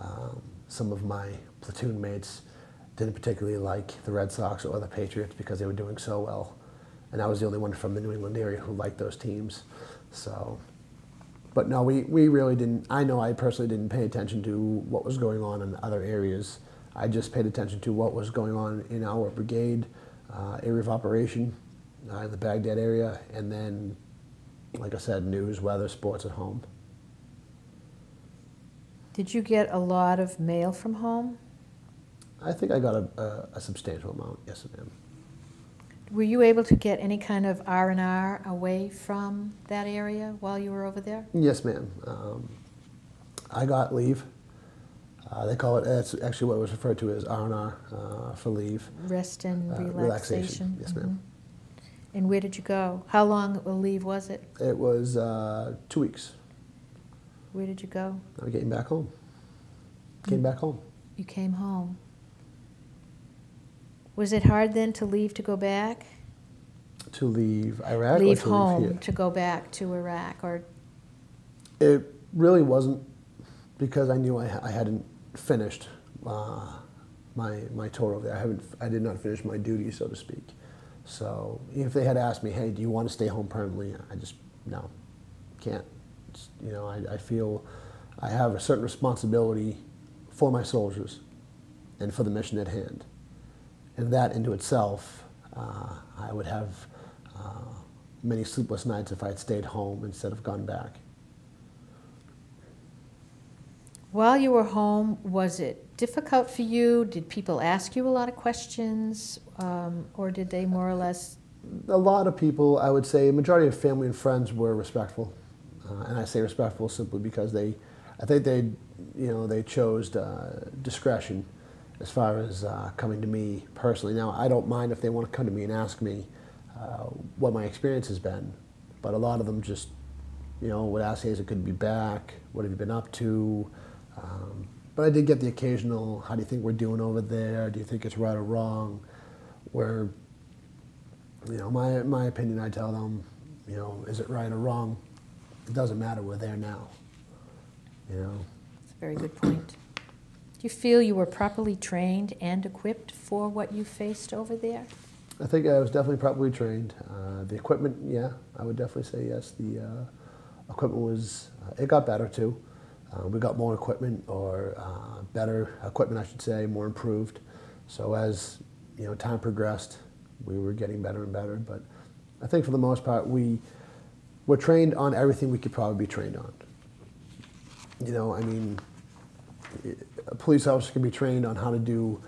Um, some of my platoon mates didn't particularly like the Red Sox or the Patriots because they were doing so well. And I was the only one from the New England area who liked those teams. So, but no, we, we really didn't, I know I personally didn't pay attention to what was going on in other areas. I just paid attention to what was going on in our brigade, uh, area of operation, uh, in the Baghdad area, and then, like I said, news, weather, sports at home. Did you get a lot of mail from home? I think I got a, a, a substantial amount, yes ma'am. Were you able to get any kind of R and R away from that area while you were over there? Yes ma'am. Um, I got leave. Uh, they call it, that's actually what it was referred to as R and R uh, for leave. Rest and uh, relaxation. relaxation. Yes ma'am. Mm-hmm. And where did you go? How long a leave was it? It was uh, two weeks. Where did you go? I came back home. Came back home. You came home. Was it hard then to leave to go back? To leave Iraq? Leave or to home leave here? To go back to Iraq, or? It really wasn't, because I knew I, I hadn't finished uh, my my tour over there. I haven't. I did not finish my duty, so to speak. So if they had asked me, "Hey, do you want to stay home permanently?" I just no, can't. It's, you know, I, I feel I have a certain responsibility for my soldiers and for the mission at hand. And that into itself, uh, I would have uh, many sleepless nights if I had stayed home instead of gone back. While you were home, was it difficult for you? Did people ask you a lot of questions, um, or did they more or less? A lot of people, I would say, a majority of family and friends were respectful, uh, and I say respectful simply because they, I think they, you know, they chose uh, discretion as far as uh, coming to me personally. Now, I don't mind if they want to come to me and ask me uh, what my experience has been, but a lot of them just, you know, would ask, hey, is it good to be back? What have you been up to? Um, but I did get the occasional, how do you think we're doing over there? Do you think it's right or wrong? Where, you know, my, my opinion, I tell them, you know, is it right or wrong? It doesn't matter, we're there now, you know. That's a very good point. Do you feel you were properly trained and equipped for what you faced over there? I think I was definitely properly trained. Uh, the equipment, yeah, I would definitely say yes. The uh, equipment was, uh, it got better too. Uh, we got more equipment, or uh, better equipment, I should say, more improved. So as, you know, time progressed, we were getting better and better. But I think for the most part, we were trained on everything we could probably be trained on. You know, I mean, a police officer can be trained on how to do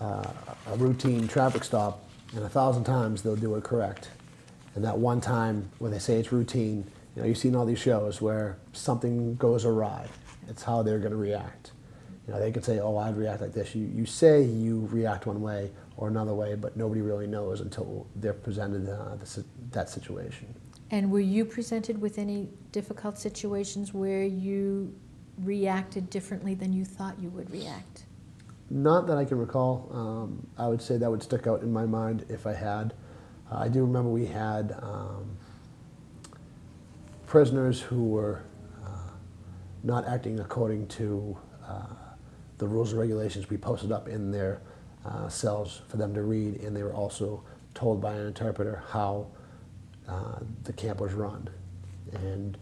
uh, a routine traffic stop, and a thousand times they'll do it correct. And that one time when they say it's routine, you know, you've seen all these shows where something goes awry. It's how they're going to react. You know, they can say, oh, I'd react like this. You, you say you react one way or another way, but nobody really knows until they're presented uh, the, that situation. And were you presented with any difficult situations where you reacted differently than you thought you would react? Not that I can recall. Um, I would say that would stick out in my mind if I had. Uh, I do remember we had um, prisoners who were uh, not acting according to uh, the rules and regulations we posted up in their uh, cells for them to read, and they were also told by an interpreter how uh, the camp was run. And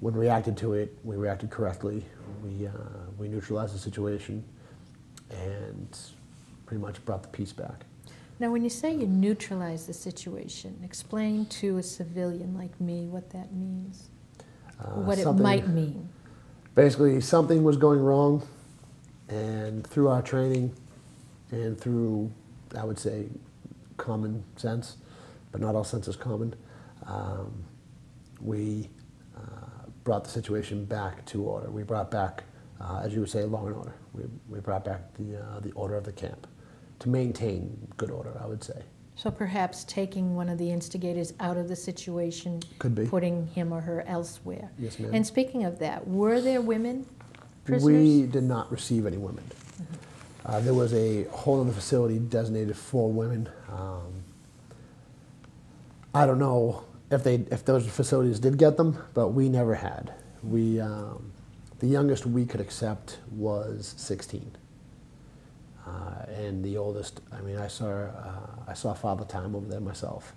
when we reacted to it, we reacted correctly. We, uh, we neutralized the situation and pretty much brought the peace back. Now, when you say you neutralize the situation, explain to a civilian like me what that means, uh, what it might mean. Basically, something was going wrong, and through our training and through, I would say, common sense, but not all sense is common, um, we brought the situation back to order. We brought back, uh, as you would say, law and order. We, we brought back the, uh, the order of the camp. to maintain good order, I would say. So perhaps taking one of the instigators out of the situation, could be. Putting him or her elsewhere. Yes, ma'am. And speaking of that, were there women prisoners? We did not receive any women. Mm-hmm. uh, there was a hole in the facility designated for women. Um, I don't know if they if those facilities did get them, but we never had. We um, the youngest we could accept was sixteen. Uh, and the oldest, I mean, I saw, uh, I saw Father Time over there myself.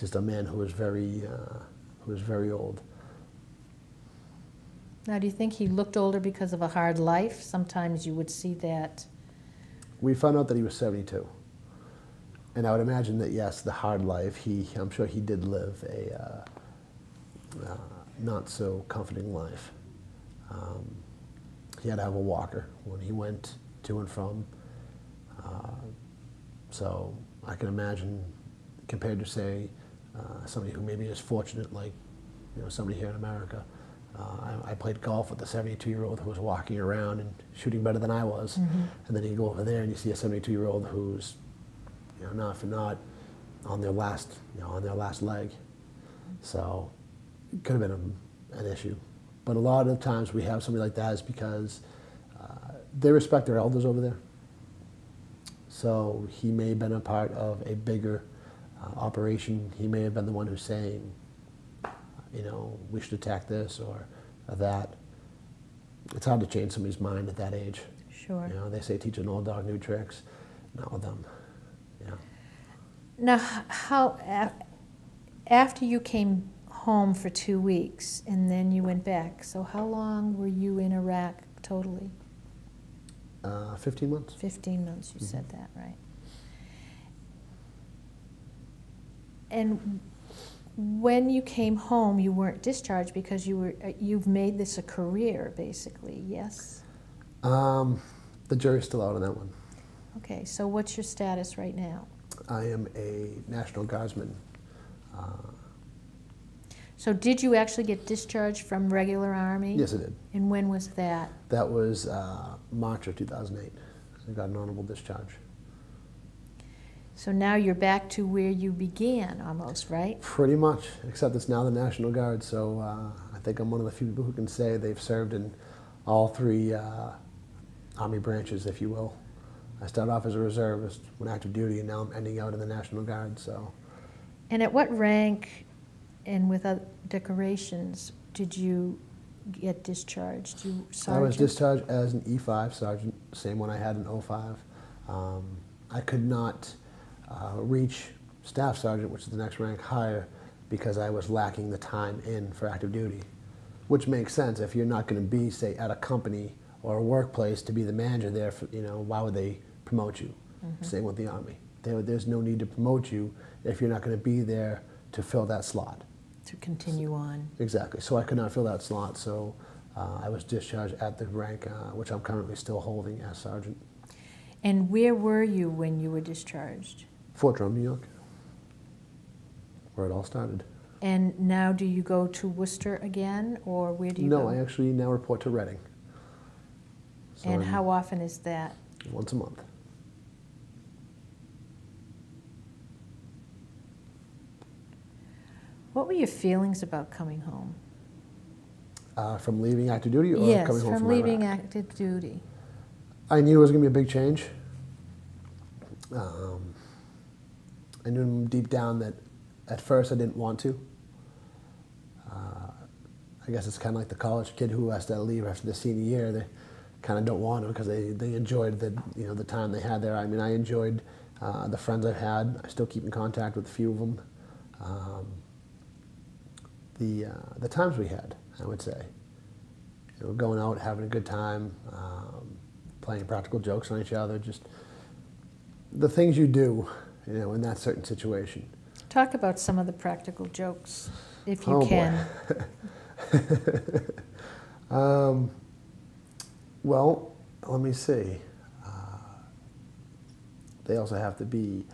Just a man who was very, uh, who was very old. Now, do you think he looked older because of a hard life? Sometimes you would see that. We found out that he was seventy-two, and I would imagine that yes, the hard life. He, I'm sure he did live a uh, uh, not so comforting life. Um, he had to have a walker when he went to and from, uh, so I can imagine compared to say uh, somebody who maybe is fortunate, like you know somebody here in America. Uh, I, I played golf with a seventy-two-year-old who was walking around and shooting better than I was, mm-hmm. and then you go over there and you see a seventy-two-year-old who's you know not for not on their last you know on their last leg, so it could have been a, an issue. But a lot of the times we have somebody like that is because they respect their elders over there. So he may have been a part of a bigger uh, operation. He may have been the one who's saying, you know, we should attack this or that. It's hard to change somebody's mind at that age. Sure. You know, they say teach an old dog new tricks. Not with them. Yeah. Now, how, after you came home for two weeks and then you went back, so how long were you in Iraq totally? Uh, fifteen months. Fifteen months, you mm-hmm. said that, right. And when you came home, you weren't discharged because you were, you've made this a career, basically, yes? Um, the jury's still out on that one. Okay, so what's your status right now? I am a National Guardsman. Uh, So did you actually get discharged from regular Army? Yes, I did. And when was that? That was uh, March of two thousand eight. I got an honorable discharge. So now you're back to where you began almost, right? Pretty much, except it's now the National Guard. So uh, I think I'm one of the few people who can say they've served in all three uh, Army branches, if you will. I started off as a reservist, went active duty, and now I'm ending out in the National Guard. So. And at what rank and with other decorations, did you get discharged? You sergeant? I was discharged as an E five sergeant, same one I had in oh five. Um, I could not uh, reach staff sergeant, which is the next rank higher, because I was lacking the time in for active duty, which makes sense. If you're not going to be, say, at a company or a workplace to be the manager there, for, you know, why would they promote you? Mm-hmm. Same with the Army. There, there's no need to promote you if you're not going to be there to fill that slot. To continue on. Exactly. So I could not fill that slot, so uh, I was discharged at the rank, uh, which I'm currently still holding as sergeant. And where were you when you were discharged? Fort Drum, New York, where it all started. And now do you go to Worcester again, or where do you no, go? No, I actually now report to Reading. So and I'm, how often is that? Once a month. What were your feelings about coming home? Uh, from leaving active duty or yes, coming home from, from leaving Iraq? Active duty. I knew it was going to be a big change. Um, I knew deep down that at first I didn't want to. Uh, I guess it's kind of like the college kid who has to leave after the senior year. They kind of don't want to because they, they enjoyed the, you know, the time they had there. I mean, I enjoyed uh, the friends I've had. I still keep in contact with a few of them. Um, The, uh, the times we had, I would say. You know, going out, having a good time, um, playing practical jokes on each other, just the things you do, you know, in that certain situation. Talk about some of the practical jokes, if you oh, can. Boy. um, well, let me see. Uh, they also have to be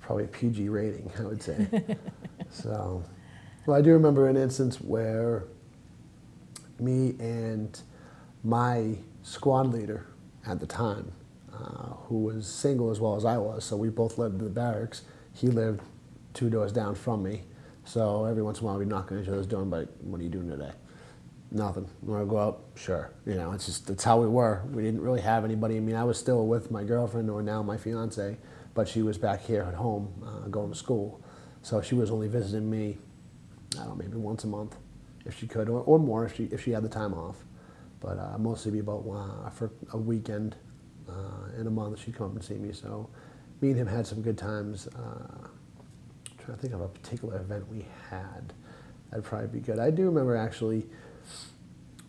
probably a P G rating, I would say. So. Well, I do remember an instance where me and my squad leader at the time, uh, who was single as well as I was, so we both lived in the barracks. He lived two doors down from me, so every once in a while we'd knock on each other's door and be like, what are you doing today? Nothing. Want to go out? Sure. You know, it's just, that's how we were. We didn't really have anybody. I mean, I was still with my girlfriend, or now my fiance, but she was back here at home uh, going to school. So she was only visiting me, I don't know, maybe once a month if she could, or, or more if she, if she had the time off. But uh, mostly be about uh, for a weekend uh, in a month she'd come up and see me. So me and him had some good times. Uh, I'm trying to think of a particular event we had. That'd probably be good. I do remember actually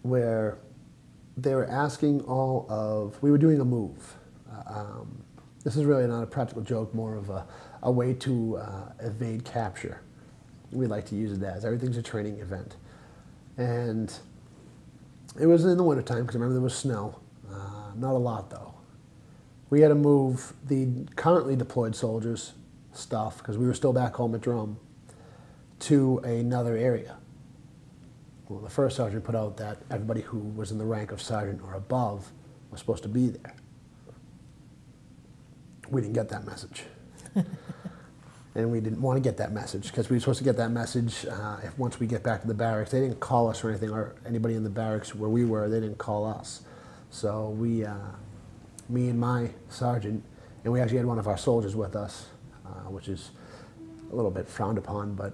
where they were asking all of, we were doing a move. Uh, um, this is really not a practical joke, more of a, a way to uh, evade capture. We like to use it as, everything's a training event. And it was in the wintertime, because I remember there was snow. Uh, not a lot though. We had to move the currently deployed soldiers' stuff, because we were still back home at Drum, to another area. Well, the first sergeant put out that everybody who was in the rank of sergeant or above was supposed to be there. We didn't get that message. And we didn't want to get that message, because we were supposed to get that message uh, if once we get back to the barracks. They didn't call us or anything, or anybody in the barracks where we were, they didn't call us. So we, uh, me and my sergeant, and we actually had one of our soldiers with us, uh, which is a little bit frowned upon, but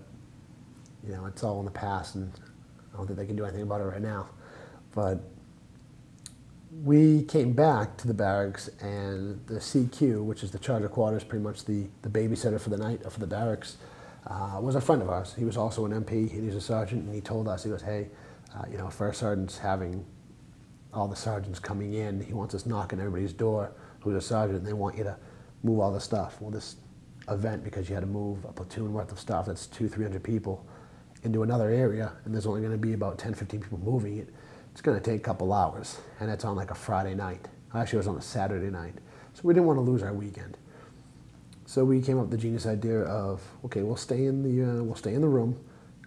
you know, it's all in the past, and I don't think they can do anything about it right now. But we came back to the barracks, and the C Q, which is the charge of quarters, pretty much the, the babysitter for the night, or for the barracks, uh, was a friend of ours. He was also an M P, and he was a sergeant, and he told us, he goes, hey, uh, you know, first sergeant's having all the sergeants coming in. He wants us knocking everybody's door who's a sergeant, and they want you to move all the stuff. Well, this event, because you had to move a platoon worth of stuff, that's two, three hundred people, into another area, and there's only going to be about ten, fifteen people moving it, it's going to take a couple hours, and it's on like a Friday night. Actually, it was on a Saturday night, so we didn't want to lose our weekend. So we came up with the genius idea of, okay, we'll stay in the uh, we'll stay in the room,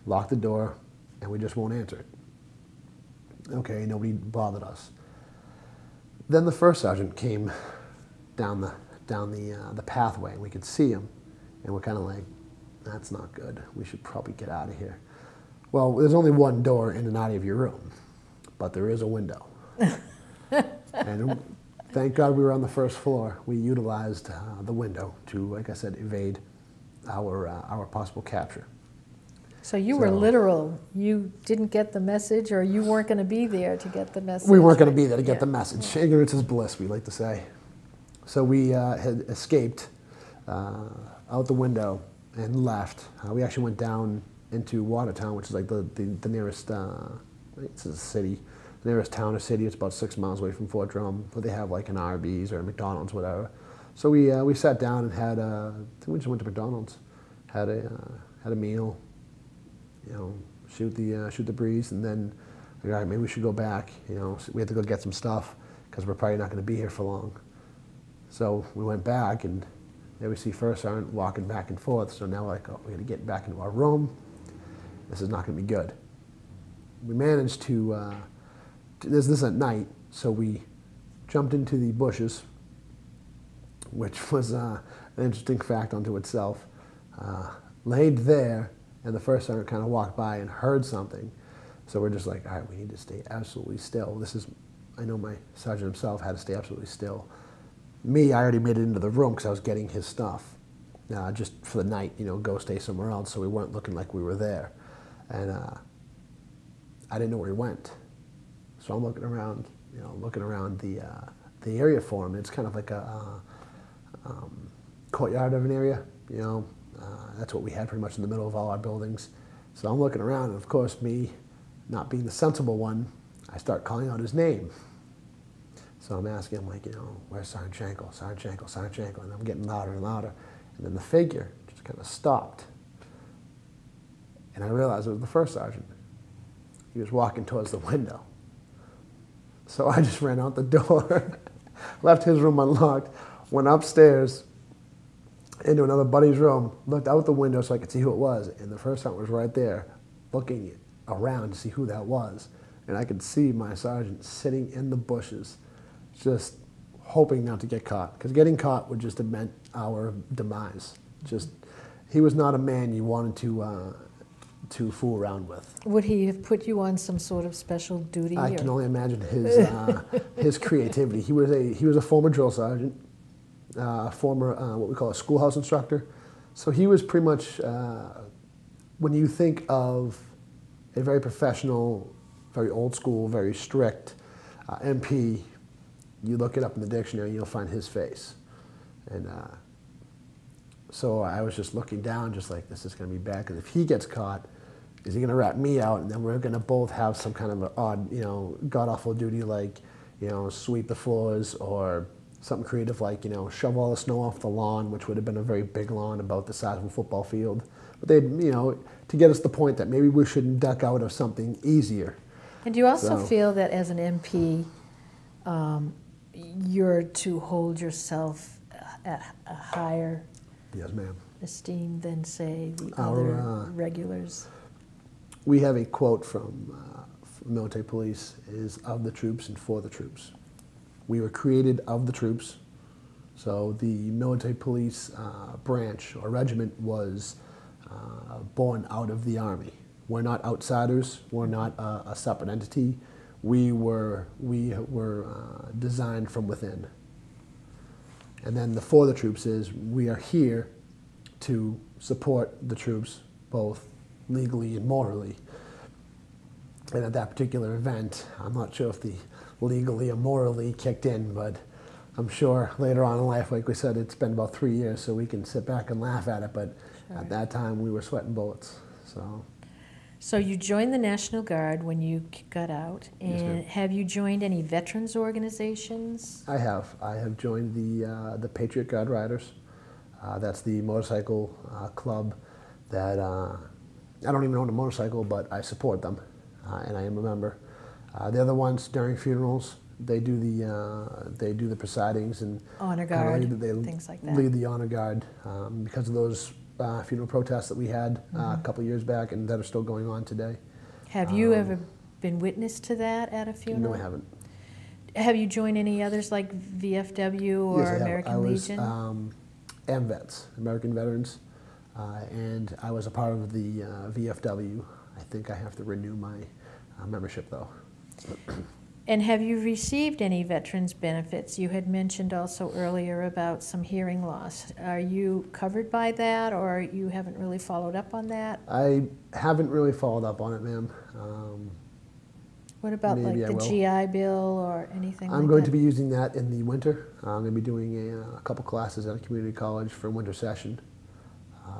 lock the door, and we just won't answer it. Okay, nobody bothered us. Then the first sergeant came down the down the uh, the pathway, and we could see him, and we're kind of like, that's not good. We should probably get out of here. Well, there's only one door in and out of your room, but there is a window. And thank God we were on the first floor. We utilized uh, the window to, like I said, evade our uh, our possible capture. So you so, were literal. You didn't get the message, or you weren't going to be there to get the message. We weren't going to be there to get yeah. the message. Yeah. Ignorance is bliss, we like to say. So we uh, had escaped uh, out the window and left. Uh, we actually went down into Watertown, which is like the, the, the nearest, uh, it's a city, the nearest town or city. It's about six miles away from Fort Drum, where they have like an Arby's or a McDonald's, whatever. So we uh, we sat down and had, a, I think we just went to McDonald's, had a uh, had a meal, you know, shoot the uh, shoot the breeze, and then like, all right, maybe we should go back. You know, so we had to go get some stuff, because we're probably not going to be here for long. So we went back, and there we see first sergeant walking back and forth. So now we're like, oh, we're gonna get back into our room. This is not gonna be good. We managed to, uh, to this is at night, so we jumped into the bushes, which was uh, an interesting fact unto itself. Uh, laid there, and the first sergeant kind of walked by and heard something. So we're just like, all right, we need to stay absolutely still. This is, I know my sergeant himself had to stay absolutely still. Me, I already made it into the room because I was getting his stuff, uh, just for the night, you know, go stay somewhere else, so we weren't looking like we were there. And uh, I didn't know where he went. So I'm looking around, you know, looking around the, uh, the area for him. It's kind of like a uh, um, courtyard of an area, you know. Uh, that's what we had pretty much in the middle of all our buildings. So I'm looking around, and of course, me, not being the sensible one, I start calling out his name. So I'm asking, I'm like, you know, where's Sergeant Shankle, Sergeant Shankle, Sergeant Shankle, and I'm getting louder and louder. And then the figure just kind of stopped. And I realized it was the first sergeant. He was walking towards the window. So I just ran out the door, left his room unlocked, went upstairs into another buddy's room, looked out the window so I could see who it was, and the first sergeant was right there looking around to see who that was. And I could see my sergeant sitting in the bushes, just hoping not to get caught, because getting caught would just have meant our demise. Just, he was not a man you wanted to uh, to fool around with. Would he have put you on some sort of special duty? I or? can only imagine his uh, his creativity. He was a he was a former drill sergeant, uh, former uh, what we call a schoolhouse instructor. So he was pretty much uh, when you think of a very professional, very old school, very strict uh, M P. You look it up in the dictionary, you'll find his face. And uh, so I was just looking down, just like, this is going to be bad, because if he gets caught, is he going to rat me out? And then we're going to both have some kind of an odd, you know, god-awful duty, like, you know, sweep the floors, or something creative like, you know, shove all the snow off the lawn, which would have been a very big lawn about the size of a football field. But they'd, you know, to get us the point that maybe we shouldn't duck out of something easier. And do you also so, feel that as an M P, um, you're to hold yourself at a higher yes, ma'am. esteem than, say, the Our, other uh, regulars? We have a quote from, uh, from military police, is of the troops and for the troops. We were created of the troops. So the military police uh, branch or regiment was uh, born out of the Army. We're not outsiders. We're not uh, a separate entity. We were we were uh, designed from within. And then the for the troops is we are here to support the troops both legally and morally. And at that particular event, I'm not sure if the legally or morally kicked in, but I'm sure later on in life, like we said, it's been about three years, so we can sit back and laugh at it. But sure. At that time, we were sweating bullets. So. So you joined the National Guard when you got out, and yes, have you joined any veterans organizations? I have. I have joined the uh, the Patriot Guard Riders. Uh, that's the motorcycle uh, club that uh, I don't even own a motorcycle, but I support them, uh, and I am a member. Uh, they're the ones during funerals. They do the uh, they do the presidings and honor guard, kind of lead, they things like that. Lead the honor guard um, because of those. Uh, funeral protests that we had uh, mm-hmm. a couple years back and that are still going on today. Have you um, ever been witness to that at a funeral? No, I haven't. Have you joined any others like V F W or yes, I American have. I Legion? Was, um, AmVets, American Veterans, uh, and I was a part of the uh, V F W. I think I have to renew my uh, membership though. And have you received any veterans benefits? You had mentioned also earlier about some hearing loss. Are you covered by that, or you haven't really followed up on that? I haven't really followed up on it, ma'am. Um, what about like the G I Bill or anything like that? I'm going to be using that in the winter. I'm going to be doing a, a couple classes at a community college for winter session. Uh,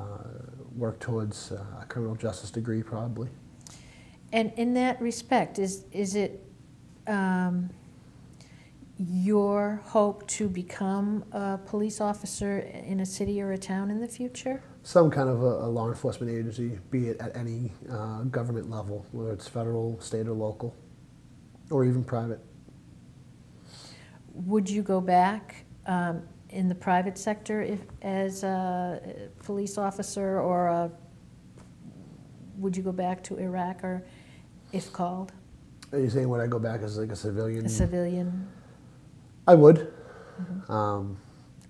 work towards a criminal justice degree, probably. And in that respect, is is it... Um, your hope to become a police officer in a city or a town in the future? Some kind of a, a law enforcement agency, be it at any uh, government level, whether it's federal, state, or local, or even private. Would you go back um, in the private sector if, as a police officer, or a, would you go back to Iraq, or if called? Are you saying when I go back as like a civilian? A civilian. I would. Mm-hmm. um,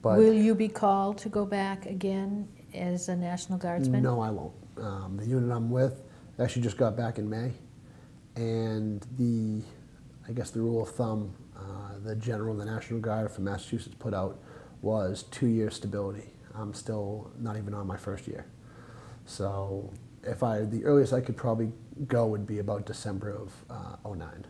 but will you be called to go back again as a National Guardsman? No, I won't. Um, the unit I'm with actually just got back in May, and the, I guess the rule of thumb, uh, the general of the National Guard from Massachusetts put out was two years stability. I'm still not even on my first year, so if I the earliest I could probably go would be about December of uh, oh nine.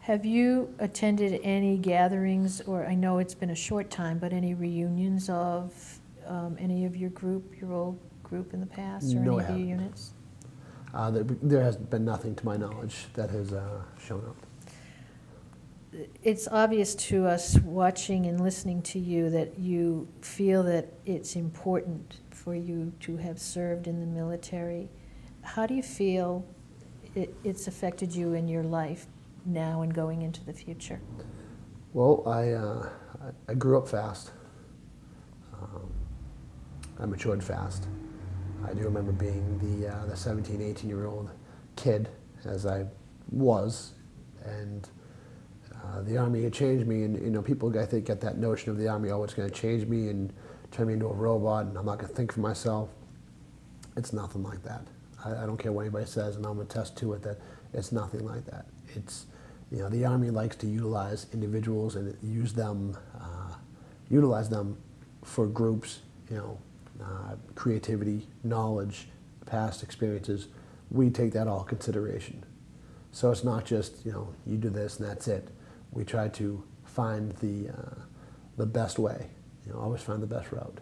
Have you attended any gatherings, or I know it's been a short time, but any reunions of um, any of your group, your old group in the past, or no, any I of your units? Uh, there, there has been nothing to my knowledge that has uh, shown up. It's obvious to us watching and listening to you that you feel that it's important for you to have served in the military. How do you feel it, it's affected you in your life now and going into the future? Well, I, uh, I grew up fast. Um, I matured fast. I do remember being the, uh, the seventeen, eighteen-year-old kid, as I was, and uh, Uh, the Army had changed me, and you know, people I think get that notion of the Army, oh, it's going to change me and turn me into a robot, and I'm not going to think for myself. It's nothing like that. I, I don't care what anybody says, and I'm going to attest to it that it's nothing like that. It's, you know, the Army likes to utilize individuals and use them, uh, utilize them for groups, you know, uh, creativity, knowledge, past experiences. We take that all consideration. So it's not just, you know, you do this and that's it. We try to find the, uh, the best way, you know, always find the best route.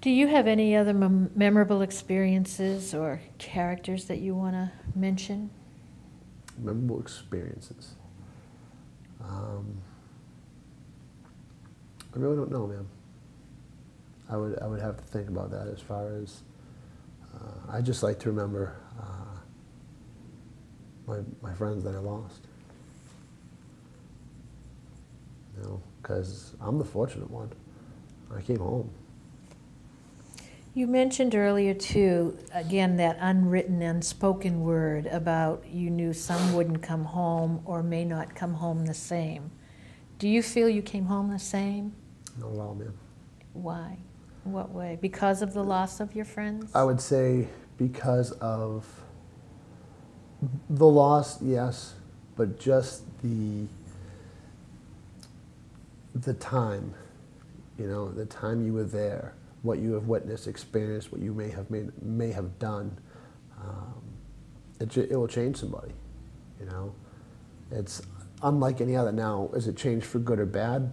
Do you have any other mem memorable experiences or characters that you want to mention? Memorable experiences. Um, I really don't know, ma'am. I would, I would have to think about that as far as, uh, I just like to remember uh, my, my friends that I lost. You know, because I'm the fortunate one. I came home. You mentioned earlier, too, again, that unwritten, unspoken word about you knew some wouldn't come home or may not come home the same. Do you feel you came home the same? Not at all, ma'am. Why? In what way? Because of the loss of your friends? I would say because of the loss, yes, but just the, the time, you know, the time you were there. What you have witnessed, experienced, what you may have made, may have done, um, it, it will change somebody. You know, it's unlike any other. Now, is it changed for good or bad?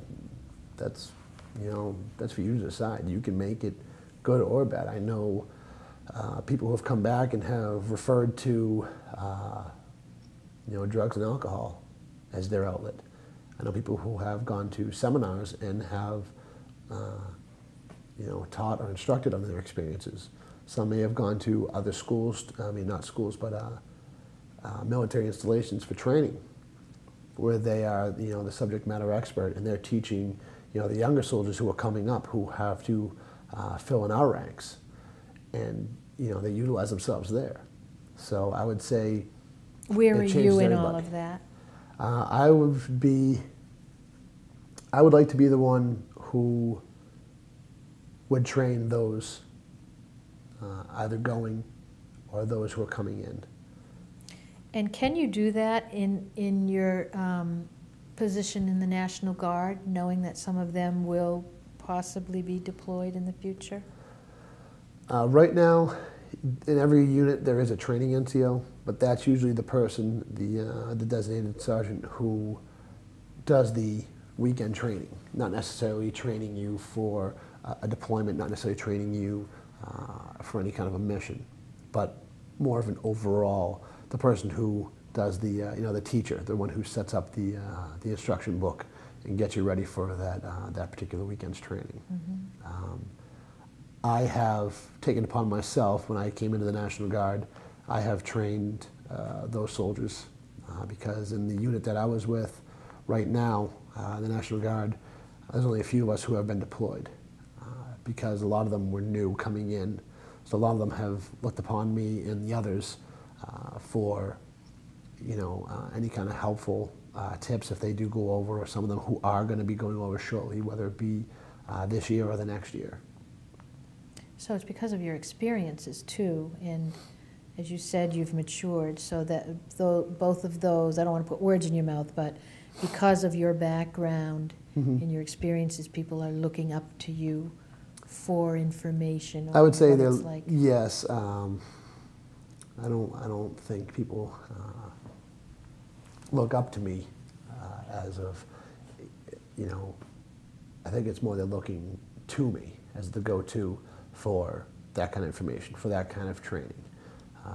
That's, you know, that's for you to decide. You can make it good or bad. I know uh, people who have come back and have referred to, uh, you know, drugs and alcohol as their outlet. I know people who have gone to seminars and have. Uh, you know, taught or instructed on their experiences. Some may have gone to other schools, I mean, not schools, but uh, uh, military installations for training, where they are, you know, the subject matter expert, and they're teaching, you know, the younger soldiers who are coming up who have to uh, fill in our ranks. And, you know, they utilize themselves there. So I would say where are you in all of that? Uh, I would be, I would like to be the one who would train those uh, either going or those who are coming in. And can you do that in, in your um, position in the National Guard, knowing that some of them will possibly be deployed in the future? Uh, right now, in every unit there is a training N C O, but that's usually the person, the, uh, the designated sergeant, who does the weekend training, not necessarily training you for a deployment, not necessarily training you uh, for any kind of a mission, but more of an overall, the person who does the, uh, you know, the teacher, the one who sets up the, uh, the instruction book and gets you ready for that, uh, that particular weekend's training. Mm-hmm. um, I have taken upon myself, when I came into the National Guard, I have trained uh, those soldiers uh, because in the unit that I was with right now, uh, the National Guard, there's only a few of us who have been deployed, because a lot of them were new coming in. So a lot of them have looked upon me and the others uh, for, you know, uh, any kind of helpful uh, tips if they do go over, or some of them who are going to be going over shortly, whether it be uh, this year or the next year. So it's because of your experiences, too, and as you said, you've matured, so that though both of those, I don't want to put words in your mouth, but because of your background mm-hmm. and your experiences, people are looking up to you for information. I would say they're like. Yes. Um, I don't. I don't think people uh, look up to me uh, as of, you know. I think it's more they're looking to me as the go-to for that kind of information, for that kind of training. Uh,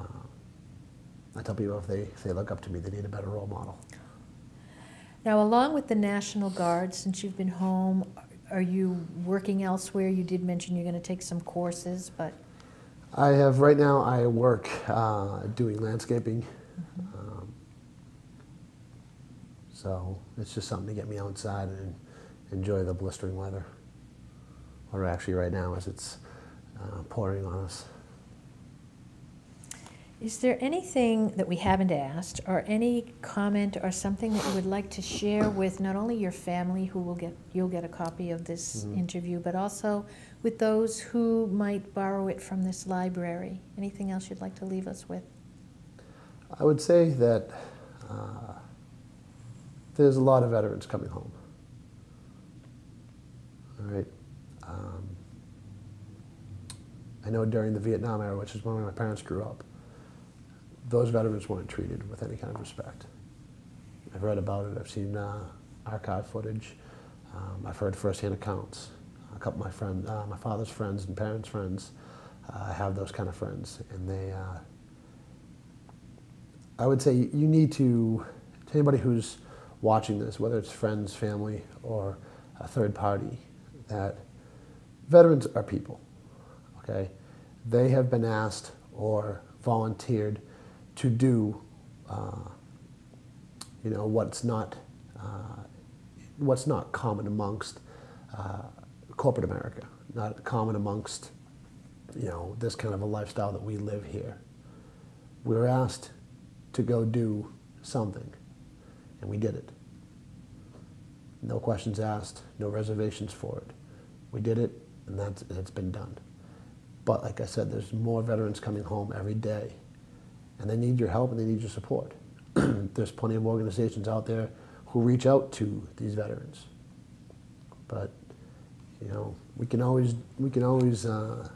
I tell people if they if they look up to me, they need a better role model. Now, along with the National Guard, since you've been home, are you working elsewhere? You did mention you're going to take some courses, but... I have, right now, I work uh, doing landscaping. Mm-hmm. um, so it's just something to get me outside and enjoy the blistering weather. Or actually right now, as it's uh, pouring on us. Is there anything that we haven't asked, or any comment or something that you would like to share with not only your family, who will get, you'll get a copy of this mm-hmm. interview, but also with those who might borrow it from this library? Anything else you'd like to leave us with? I would say that uh, there's a lot of veterans coming home. All right. Um, I know during the Vietnam era, which is when my parents grew up, those veterans weren't treated with any kind of respect. I've read about it. I've seen uh, archive footage. Um, I've heard firsthand accounts. A couple of my friends, uh, my father's friends and parents' friends, uh, have those kind of friends, and they. Uh, I would say you need to, to anybody who's watching this, whether it's friends, family, or a third party, that veterans are people. Okay, they have been asked or volunteered to do, uh, you know, what's not, uh, what's not common amongst uh, corporate America, not common amongst, you know, this kind of a lifestyle that we live here. We were asked to go do something, and we did it. No questions asked, no reservations for it. We did it, and that's, it's been done. But like I said, there's more veterans coming home every day. And they need your help and they need your support. There's plenty of organizations out there who reach out to these veterans. But you know, we can always we can always uh,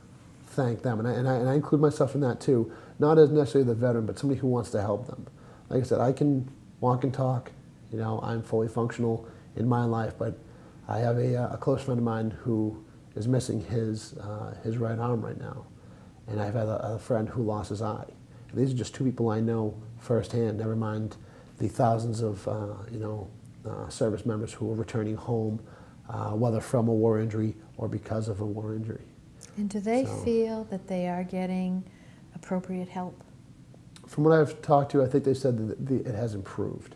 thank them, and I, and, I, and I include myself in that too. Not as necessarily the veteran, but somebody who wants to help them. Like I said, I can walk and talk. You know, I'm fully functional in my life, but I have a, a close friend of mine who is missing his uh, his right arm right now, and I've had a, a friend who lost his eye. These are just two people I know firsthand, never mind the thousands of uh, you know, uh, service members who are returning home, uh, whether from a war injury or because of a war injury. And do they so, feel that they are getting appropriate help? From what I've talked to, I think they said that the, it has improved.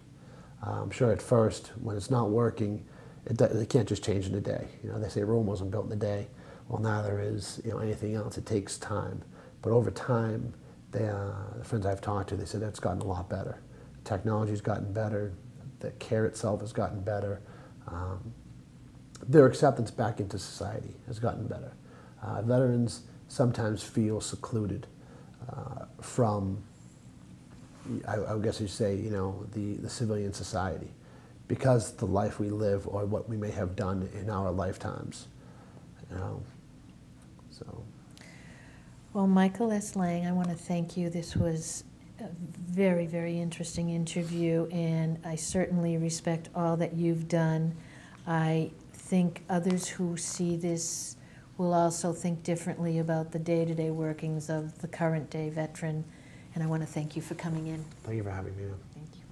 Uh, I'm sure at first, when it's not working, it, they can't just change in a day. You know, they say Rome wasn't built in a day. Well, neither is you know, anything else. It takes time. But over time, They, uh, the friends I've talked to, they said that's gotten a lot better. Technology's gotten better. The care itself has gotten better. Um, their acceptance back into society has gotten better. Uh, veterans sometimes feel secluded uh, from, I, I guess you'd say, you know, the, the civilian society, because the life we live or what we may have done in our lifetimes. You know, so. Well, Michael S. Lang, I want to thank you. This was a very, very interesting interview, and I certainly respect all that you've done. I think others who see this will also think differently about the day-to-day workings of the current day veteran, and I want to thank you for coming in. Thank you for having me. Thank you.